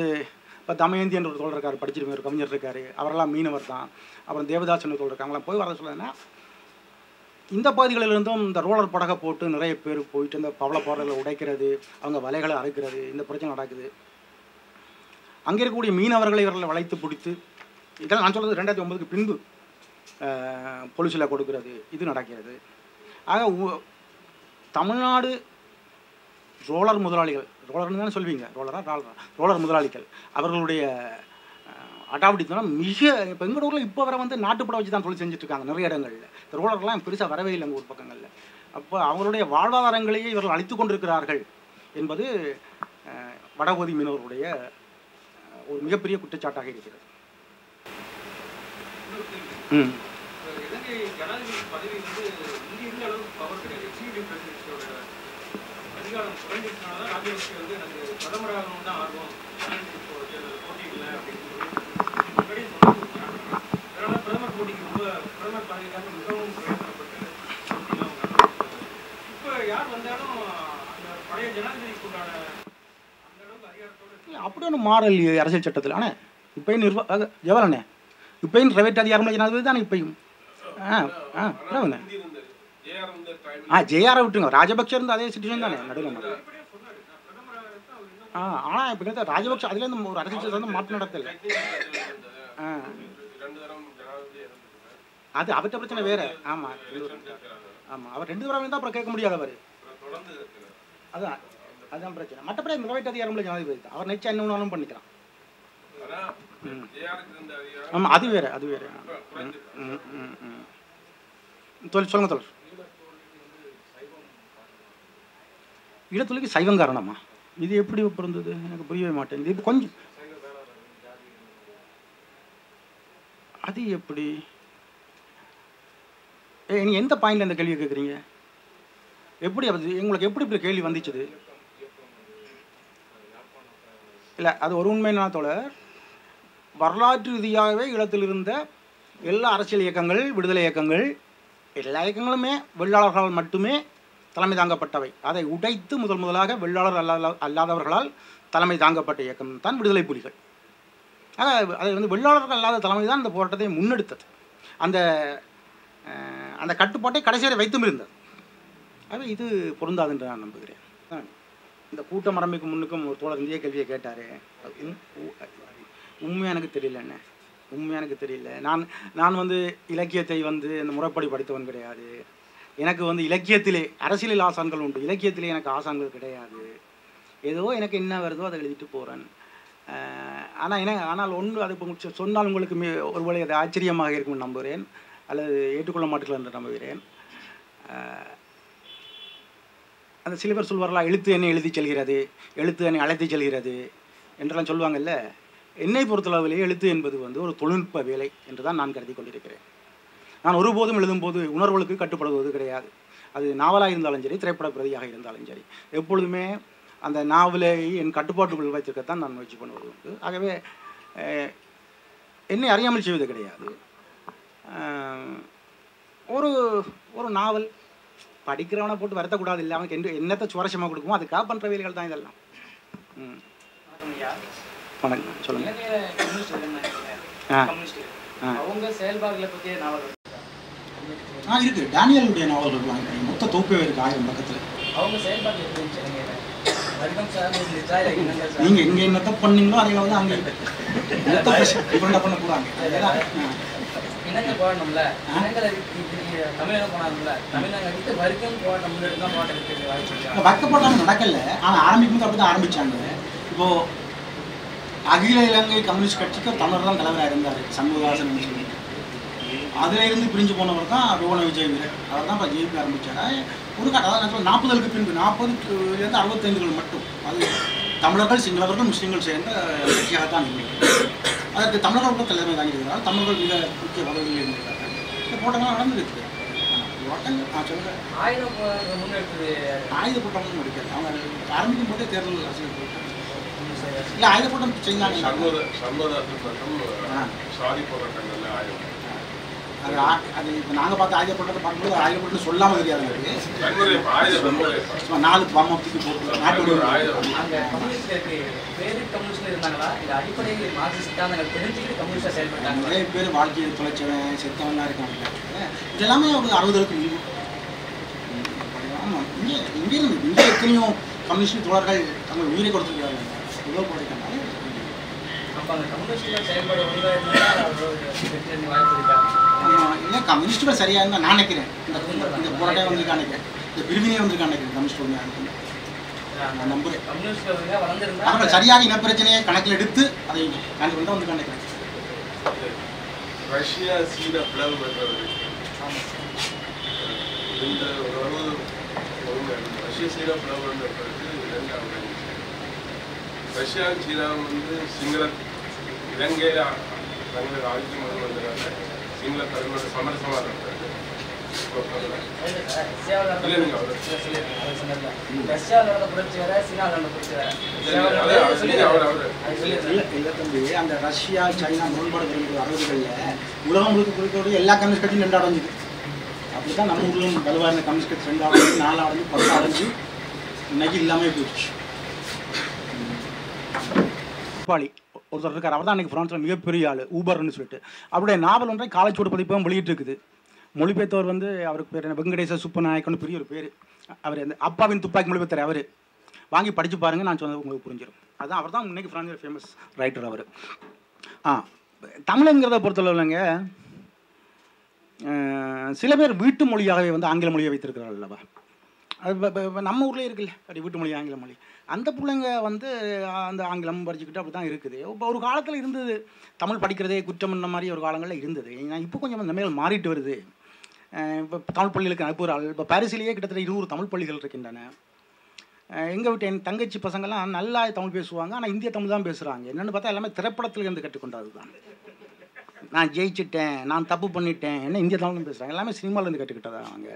இப்போ தமயந்தி என்ற ஒரு தோழர் இருக்கார், படிச்சிருக்க ஒரு கவிஞர் இருக்கார், அவரெல்லாம் மீனவர் தான். அப்புறம் தேவதாசன் ஒரு தோழர் இருக்காங்களாம். போய் வர சொல்லுதுன்னா இந்த பகுதிகளிலிருந்தும் இந்த ரோலர் படகை போட்டு நிறைய பேர் போயிட்டு இந்த பவளப்பாறைகளை உடைக்கிறது, அவங்க வலைகளை அறுக்கிறது, இந்த பிரச்சனை நடக்குது. அங்கே இருக்கக்கூடிய மீனவர்களை இவர்களை வளைத்து பிடித்து, இதெல்லாம் நான் சொல்கிறது 2009க்கு பின்பு, பொலிசில் கொடுக்கிறது, இது நடக்கிறது. ஆக தமிழ்நாடு ரோலர் முதலாளிகள், ரோலர்னு தானே சொல்வீங்க, ரோலர் முதலாளிகள் அவர்களுடைய அடாவடித்தனம் மிக இப்போ எங்கள் ஊரில் இப்போ வர வந்து நாட்டுப்பட வச்சு தான் தொழில் செஞ்சுட்ருக்காங்க நிறைய இடங்களில். இந்த ரோலர்லாம் பெருசாக வரவே இல்லை எங்கள் ஊர் பக்கங்களில். அப்போ அவங்களுடைய வாழ்வாதாரங்களையே இவர்கள் அழித்து கொண்டிருக்கிறார்கள் என்பது வடபகுதி மீனவர்களுடைய ஒரு மிகப்பெரிய குற்றச்சாட்டாக இருக்கிறது. ம், அப்படி ஒன்று மாறல் அரசியல் சட்டத்தில். ஆனால் இப்பயும் ஜவஹர்ண்ணே, இப்பயும் பிரைவேட் அதிகாரம்ல ஜனாதிபதி தானே இப்பயும். ஆ ஆ, JR விட்டுங்க ராஜபக்ஷ இருந்து அதே சிச்சுவேஷன் தானே நடுவுல. ஆனால் இப்போ ராஜபக்ஷ அதுலேருந்து ஒரு அரசியல் வந்து மாற்றம் நடத்தல. அது அவர்கிட்ட பிரச்சனை வேற. ஆமாம் ஆமாம் அவர் ரெண்டு தடவை தான் அப்புறம் கேட்க முடியாது அவர். அதான் அதுதான் பிரச்சனை. மற்றபடி நிறைவேற்ற அதிகாரம்ல ஜனாதிபதி தான் அவர் நினைச்சா என்ன பண்ணிக்கலாம். ஆமாம் அது வேற அது வேற. தொழில் சொல்லுங்க தொழில் இடத்துலைக்கு சைவம் காரணமா இது எப்படி பிறந்தது எனக்கு புரியவே மாட்டேங்குது. இப்போ கொஞ்சம் அது எப்படி நீங்கள் எந்த பாயிண்டில் அந்த கேள்வியை கேட்குறீங்க எப்படி உங்களுக்கு எப்படி இப்படி கேள்வி வந்துச்சுது? இல்லை அது ஒரு உண்மையான தோழர் வரலாற்று ரீதியாகவே ஈழத்தில் இருந்த எல்லா அரசியல் இயக்கங்கள் விடுதலை இயக்கங்கள் எல்லா இயக்கங்களுமே வெள்ளாளர்களால் மட்டுமே தலைமை தாங்கப்பட்டவை. அதை உடைத்து முதல் முதலாக வெள்ளாளர் அல்லாதவர்களால் தலைமை தாங்கப்பட்ட இயக்கம் தான் விடுதலை புலிகள். ஆக அது வந்து வெள்ளாளர்கள் அல்லாத தலைமை தான் அந்த போராட்டத்தை முன்னெடுத்தது. அந்த அந்த கட்டுப்பாட்டை கடைசி வரை வைத்தும் இருந்தது. ஆக இது பொருந்தாது என்று நான் நம்புகிறேன். இந்த கூட்டம் ஆரம்பிக்கு முன்னுக்கும் ஒரு தோழர் இந்திய கேள்வியை கேட்டார். உண்மையாக எனக்கு தெரியல என்ன உண்மையாக எனக்கு தெரியல. நான் வந்து இலக்கியத்தை வந்து இந்த முறைப்படி படித்தவன் கிடையாது. எனக்கு வந்து இலக்கியத்திலே அரசியலில் ஆசான்கள் உண்டு, இலக்கியத்திலே எனக்கு ஆசான்கள் கிடையாது. ஏதோ எனக்கு என்ன வருதோ அதை எழுதிட்டு போகிறேன். ஆனால் ஆனால் ஒன்று அது இப்போ சொன்னால் உங்களுக்கு ஒருவேளை அது ஆச்சரியமாக இருக்கும்னு நம்புகிறேன் அல்லது ஏற்றுக்கொள்ள மாட்டீர்கள் என்று நம்புகிறேன். அந்த சில பேர் சொல்வார்களா எழுத்து என்னை எழுதி செல்கிறது எழுத்து என்னை அழைத்து செல்கிறது என்றெல்லாம் சொல்லுவாங்கல்ல. என்னை பொறுத்தளவிலே எழுத்து என்பது வந்து ஒரு தொழில்நுட்ப வேலை என்று தான் நான் கருதி கொண்டிருக்கிறேன். நான் ஒருபோதும் எழுதும்போது உணர்வுகளுக்கு கட்டுப்படுவது கிடையாது. அது நாவலாக இருந்தாலும் சரி திரைப்பட பிரதியாக இருந்தாலும் சரி எப்பொழுதுமே அந்த நாவலை என் கட்டுப்பாட்டுக்குள் வைத்திருக்கத்தான் நான் முயற்சி பண்ணுவது உண்டு. ஆகவே என்னை அறியாமல் செய்வது கிடையாது. ஒரு ஒரு நாவல் படிக்கிறவனை போட்டு வருத்தக்கூடாது இல்லை அவனுக்கு என்று என்னத்தை சுவாரஸ்யமாக கொடுக்குமோ அதுக்காக பண்ணுற வேலைகள் தான் இதெல்லாம். வணக்கம் சொல்லுங்கள். அவங்க செயல்பாடுகளை பற்றிய நாவல் இருக்கு டேனியலுடைய நாவல் இருக்கு மொத்த தொகுப்பே இருக்கு 1000 பக்கத்தில். அவங்க செயல்பாடு நீங்கள் இங்கே என்னத்த பண்ணீங்களோ அதில் வந்து அங்கே பண்ண போகிறாங்க இனங்க போடணும்ல தமிழகம் போனாங்கல்ல தமிழ்நாடு வரைக்கும் போராட்டம் முன்னாடி தான் போராட்டம் வர்க்கப்பட்டாலும் நடக்கல. ஆனால் ஆரம்பிக்கும் அப்படி தான் ஆரம்பித்தாங்க. இப்போது அகில இலங்கை கம்யூனிஸ்ட் கட்சிக்கு தமிழர் தான் தலைவராக இருந்தார் சண்முகதாசன் சொல்லி அதிலிருந்து பிரிஞ்சு போனவர் தான் ரோண விஜய் வீரர். அவர் தான் இப்போ ஜெயிக்க ஆரம்பித்தார். ஒரு கட்ட 40களுக்கு பின்பு 40லேருந்து 65கள் மட்டும் அது தமிழர்கள் சிங்களவர்கள் முஸ்லீம்கள் சேர்ந்த கட்சியாக தான் இருந்தது. அதற்கு தமிழர்கள் கூட தலைமை தாங்கியிருக்கிறார். தமிழர்கள் மிக முக்கிய பதவிகளில் இருந்திருக்காங்க. இந்த போட்டங்கள்லாம் நடந்துருக்கு. சொல்லுங்கள் ஆயுத போட்டங்களும் எடுக்காது. அவங்க ஆரம்பிக்கும் போதே தேர்தல் அரசியல் இல்ல ஆயுத போட்டம் செஞ்சாங்க. அது இப்போ நாங்கள் பார்த்து ஆயுத போட்டத்தை பார்க்கும்போது ஆயுத போட்டம் சொல்லாமல் தெரியாது எனக்கு 4 பாமத்துக்கு போட்டு நாட்டு நிறைய பேர் வாழ்க்கையை தொலைச்சவன் செத்தவன்லாம் இருக்காங்க. இது எல்லாமே ஒரு 60களுக்கு முடிவு. ஆமாம் இங்கே இங்கே இங்கே எத்தனையும் கம்யூனிஸ்ட் தோழர்கள் தங்கள் உயிரை கொடுத்துருக்காங்க. கம்யூனிஸ்ட் சரியா இருந்தா நான் நினைக்கிறேன் இந்த போராட்டமே வந்து நினைக்கிறேன் இந்த பிரிவினையே வந்து நினைக்கிறேன் கம்யூனிஸ்ட் நான் நம்புறேன். சரியாக இன பிரச்சனையை கணக்கில் எடுத்து அதை வந்து நினைக்கிறேன். ரஷ்யா சீனா பிளவு பெற்றது ரஷ்யா சீனா வந்து சிங்கள இலங்கையில் தங்களது ஆதிக்கம் வந்து வந்ததுனால சிங்கள தங்களோட சமரசமாக இருக்கிறது. அந்த ரஷ்யா சைனா முரண்பாடுகள் 60களில் உலகம் முழுக்க குறிப்பிட்ட எல்லா கம்யூனிஸ்ட் கட்சியும் 2 அடைஞ்சிது. அப்படி தான் நம்ம ஊரிலும் வலுவாக இருந்த கம்யூனிஸ்ட் கட்சி 2 அடைஞ்சு 4 அடைஞ்சு 10 அடைஞ்சு இன்னைக்கு இல்லாமல் போயிடுச்சு. ஒருத்தர் இருக்கார் அவர் தான் அன்றைக்கி ஃப்ரான்ஸில் மிகப்பெரிய ஆள் ஊபர்னு சொல்லிட்டு அவருடைய நாவல் ஒன்றை காலைச்சூடு பதிப்பகம் வெளியிட்டு இருக்குது. மொழிபெயர்த்தவர் வந்து அவருக்கு பேர் என்ன வெங்கடேச சுப்பநாயக்கன்னு பெரிய ஒரு பேர். அவர் அந்த அப்பாவின் துப்பாக்கி மொழிபெயர்த்தார். அவர் வாங்கி படித்து பாருங்கள், நான் சொன்னது உங்களுக்கு புரிஞ்சிடும். அதுதான் அவர் தான் இன்றைக்கி ஃப்ரான்ஸில் ஃபேமஸ் ரைட்டர் அவர். தமிழுங்கிறத பொறுத்தளவுலங்க சில பேர் வீட்டு மொழியாகவே வந்து ஆங்கில மொழியை வைத்திருக்கிறார் அல்லவா. அது நம்ம ஊரில் இருக்குல்ல, அப்படி வீட்டு மொழி ஆங்கில மொழி. அந்த பிள்ளைங்க வந்து அந்த ஆங்கிலம் படிச்சுக்கிட்டு அப்படி தான் இருக்குது. இப்போ ஒரு காலத்தில் இருந்தது தமிழ் படிக்கிறதே குற்றம்ன்ற மாதிரி ஒரு காலங்களில் இருந்தது. ஏன்னா இப்போ கொஞ்சம் அந்த மேல் மாறிட்டு வருது. இப்போ தமிழ் பள்ளிகளுக்கு அனுப்புகிற ஆள் இப்போ பாரிஸ்லேயே கிட்டத்தட்ட 20 தமிழ் பள்ளிகள் இருக்கின்றன. எங்கள் வீட்டு என் தங்கச்சி பசங்கள்லாம் நல்லா தமிழ் பேசுவாங்க, ஆனால் இந்திய தமிழ் தான் பேசுகிறாங்க. என்னென்னு பார்த்தா எல்லாமே திரைப்படத்துலேருந்து கற்றுக்கொண்டது தான். நான் ஜெயிச்சிட்டேன், நான் தப்பு பண்ணிட்டேன், என்ன இந்திய தமிழ்னு பேசுகிறாங்க. எல்லாமே சினிமாவிலேருந்து கற்றுக்கிட்டதா அவங்க.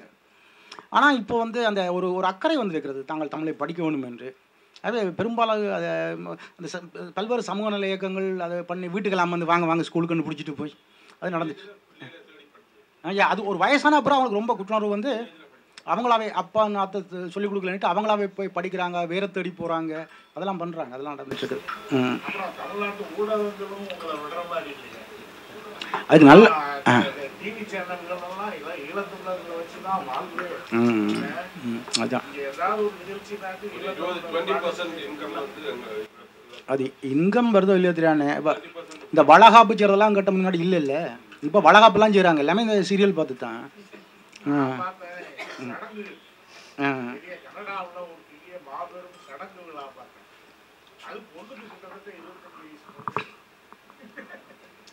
ஆனால் இப்போ வந்து அந்த ஒரு ஒரு அக்கறை வந்திருக்கிறது, தாங்கள் தமிழை படிக்க வேணும் என்று. அது பெரும்பாலும் அதை அந்த பல்வேறு சமூக நல இயக்கங்கள் அதை பண்ணி வீட்டுக்கெல்லாம் வந்து வாங்க வாங்க ஸ்கூலுக்குன்னு பிடிச்சிட்டு போய் அது நடந்துச்சு. அது ஒரு வயசான அப்புறம் அவங்களுக்கு ரொம்ப குற்றணர்வு வந்து அவங்களாவே அப்பா நாத்தை சொல்லிக் கொடுக்கலன்ட்டு அவங்களாவே போய் படிக்கிறாங்க, வேற தேடி போகிறாங்க, அதெல்லாம் பண்ணுறாங்க. அதெல்லாம் நடந்துட்டு அது நல்ல அது இன்கம் வருதோ இல்லையோ தெரியானே. இப்போ இந்த வளகாப்பு செய்கிறதெல்லாம் கேட்ட முன்னாடி இல்லை இல்லை இப்போ வளகாப்புலாம் செய்கிறாங்க, எல்லாமே இந்த சீரியல் பார்த்து தான்.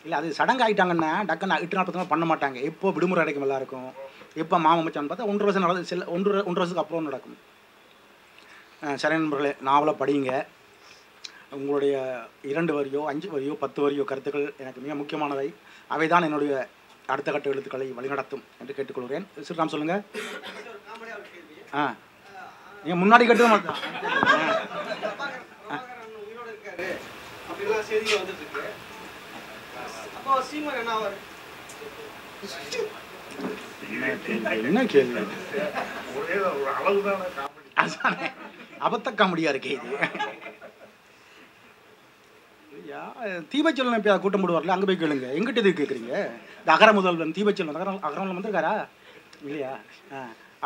இல்லை அது சடங்கு ஆகிட்டாங்கன்னா டக்குன்னு 8 நாள் பார்த்தோம்னா பண்ண மாட்டாங்க. எப்போ விடுமுறை கிடைக்கும் எல்லாருக்கும், எப்போ மாமா மச்சான்னு பார்த்தா 1.5 வருஷம் நடந்து சில 1.5 வருஷத்துக்கு அப்புறம் நடக்கும். சரி நண்பர்களே, நாவலை படியுங்க. உங்களுடைய 2 வரியோ 5 வரியோ 10 வரியோ கருத்துக்கள் எனக்கு மிக முக்கியமானவை. அவை தான் என்னுடைய அடுத்த கட்ட எழுத்துக்களை வழிநடத்தும் என்று கேட்டுக்கொள்கிறேன். ஸ்ரீராம் சொல்லுங்கள். நீங்கள் முன்னாடி கேட்டது மட்டும் என்ன கேள்வி, அபத்த காமெடியா இருக்கே இது. தீபச்செல்வன் எப்பயா கூட்டம் போடுவார்ல, அங்கே போய் கேளுங்க. எங்கிட்ட இது கேட்குறீங்க? இந்த அகர முதல்வன் தீபச்செல்வன் அகரமுதல்வன் வந்திருக்காரா இல்லையா?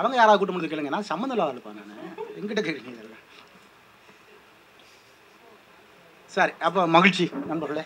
அவங்க யாராவது கூட்டம் போடுறது கேளுங்க. நான் சம்மந்தம் இல்லாத இருப்பேன், நான் எங்கிட்ட கேட்குறீங்க? சரி, அப்போ மகிழ்ச்சி நண்பர்களே.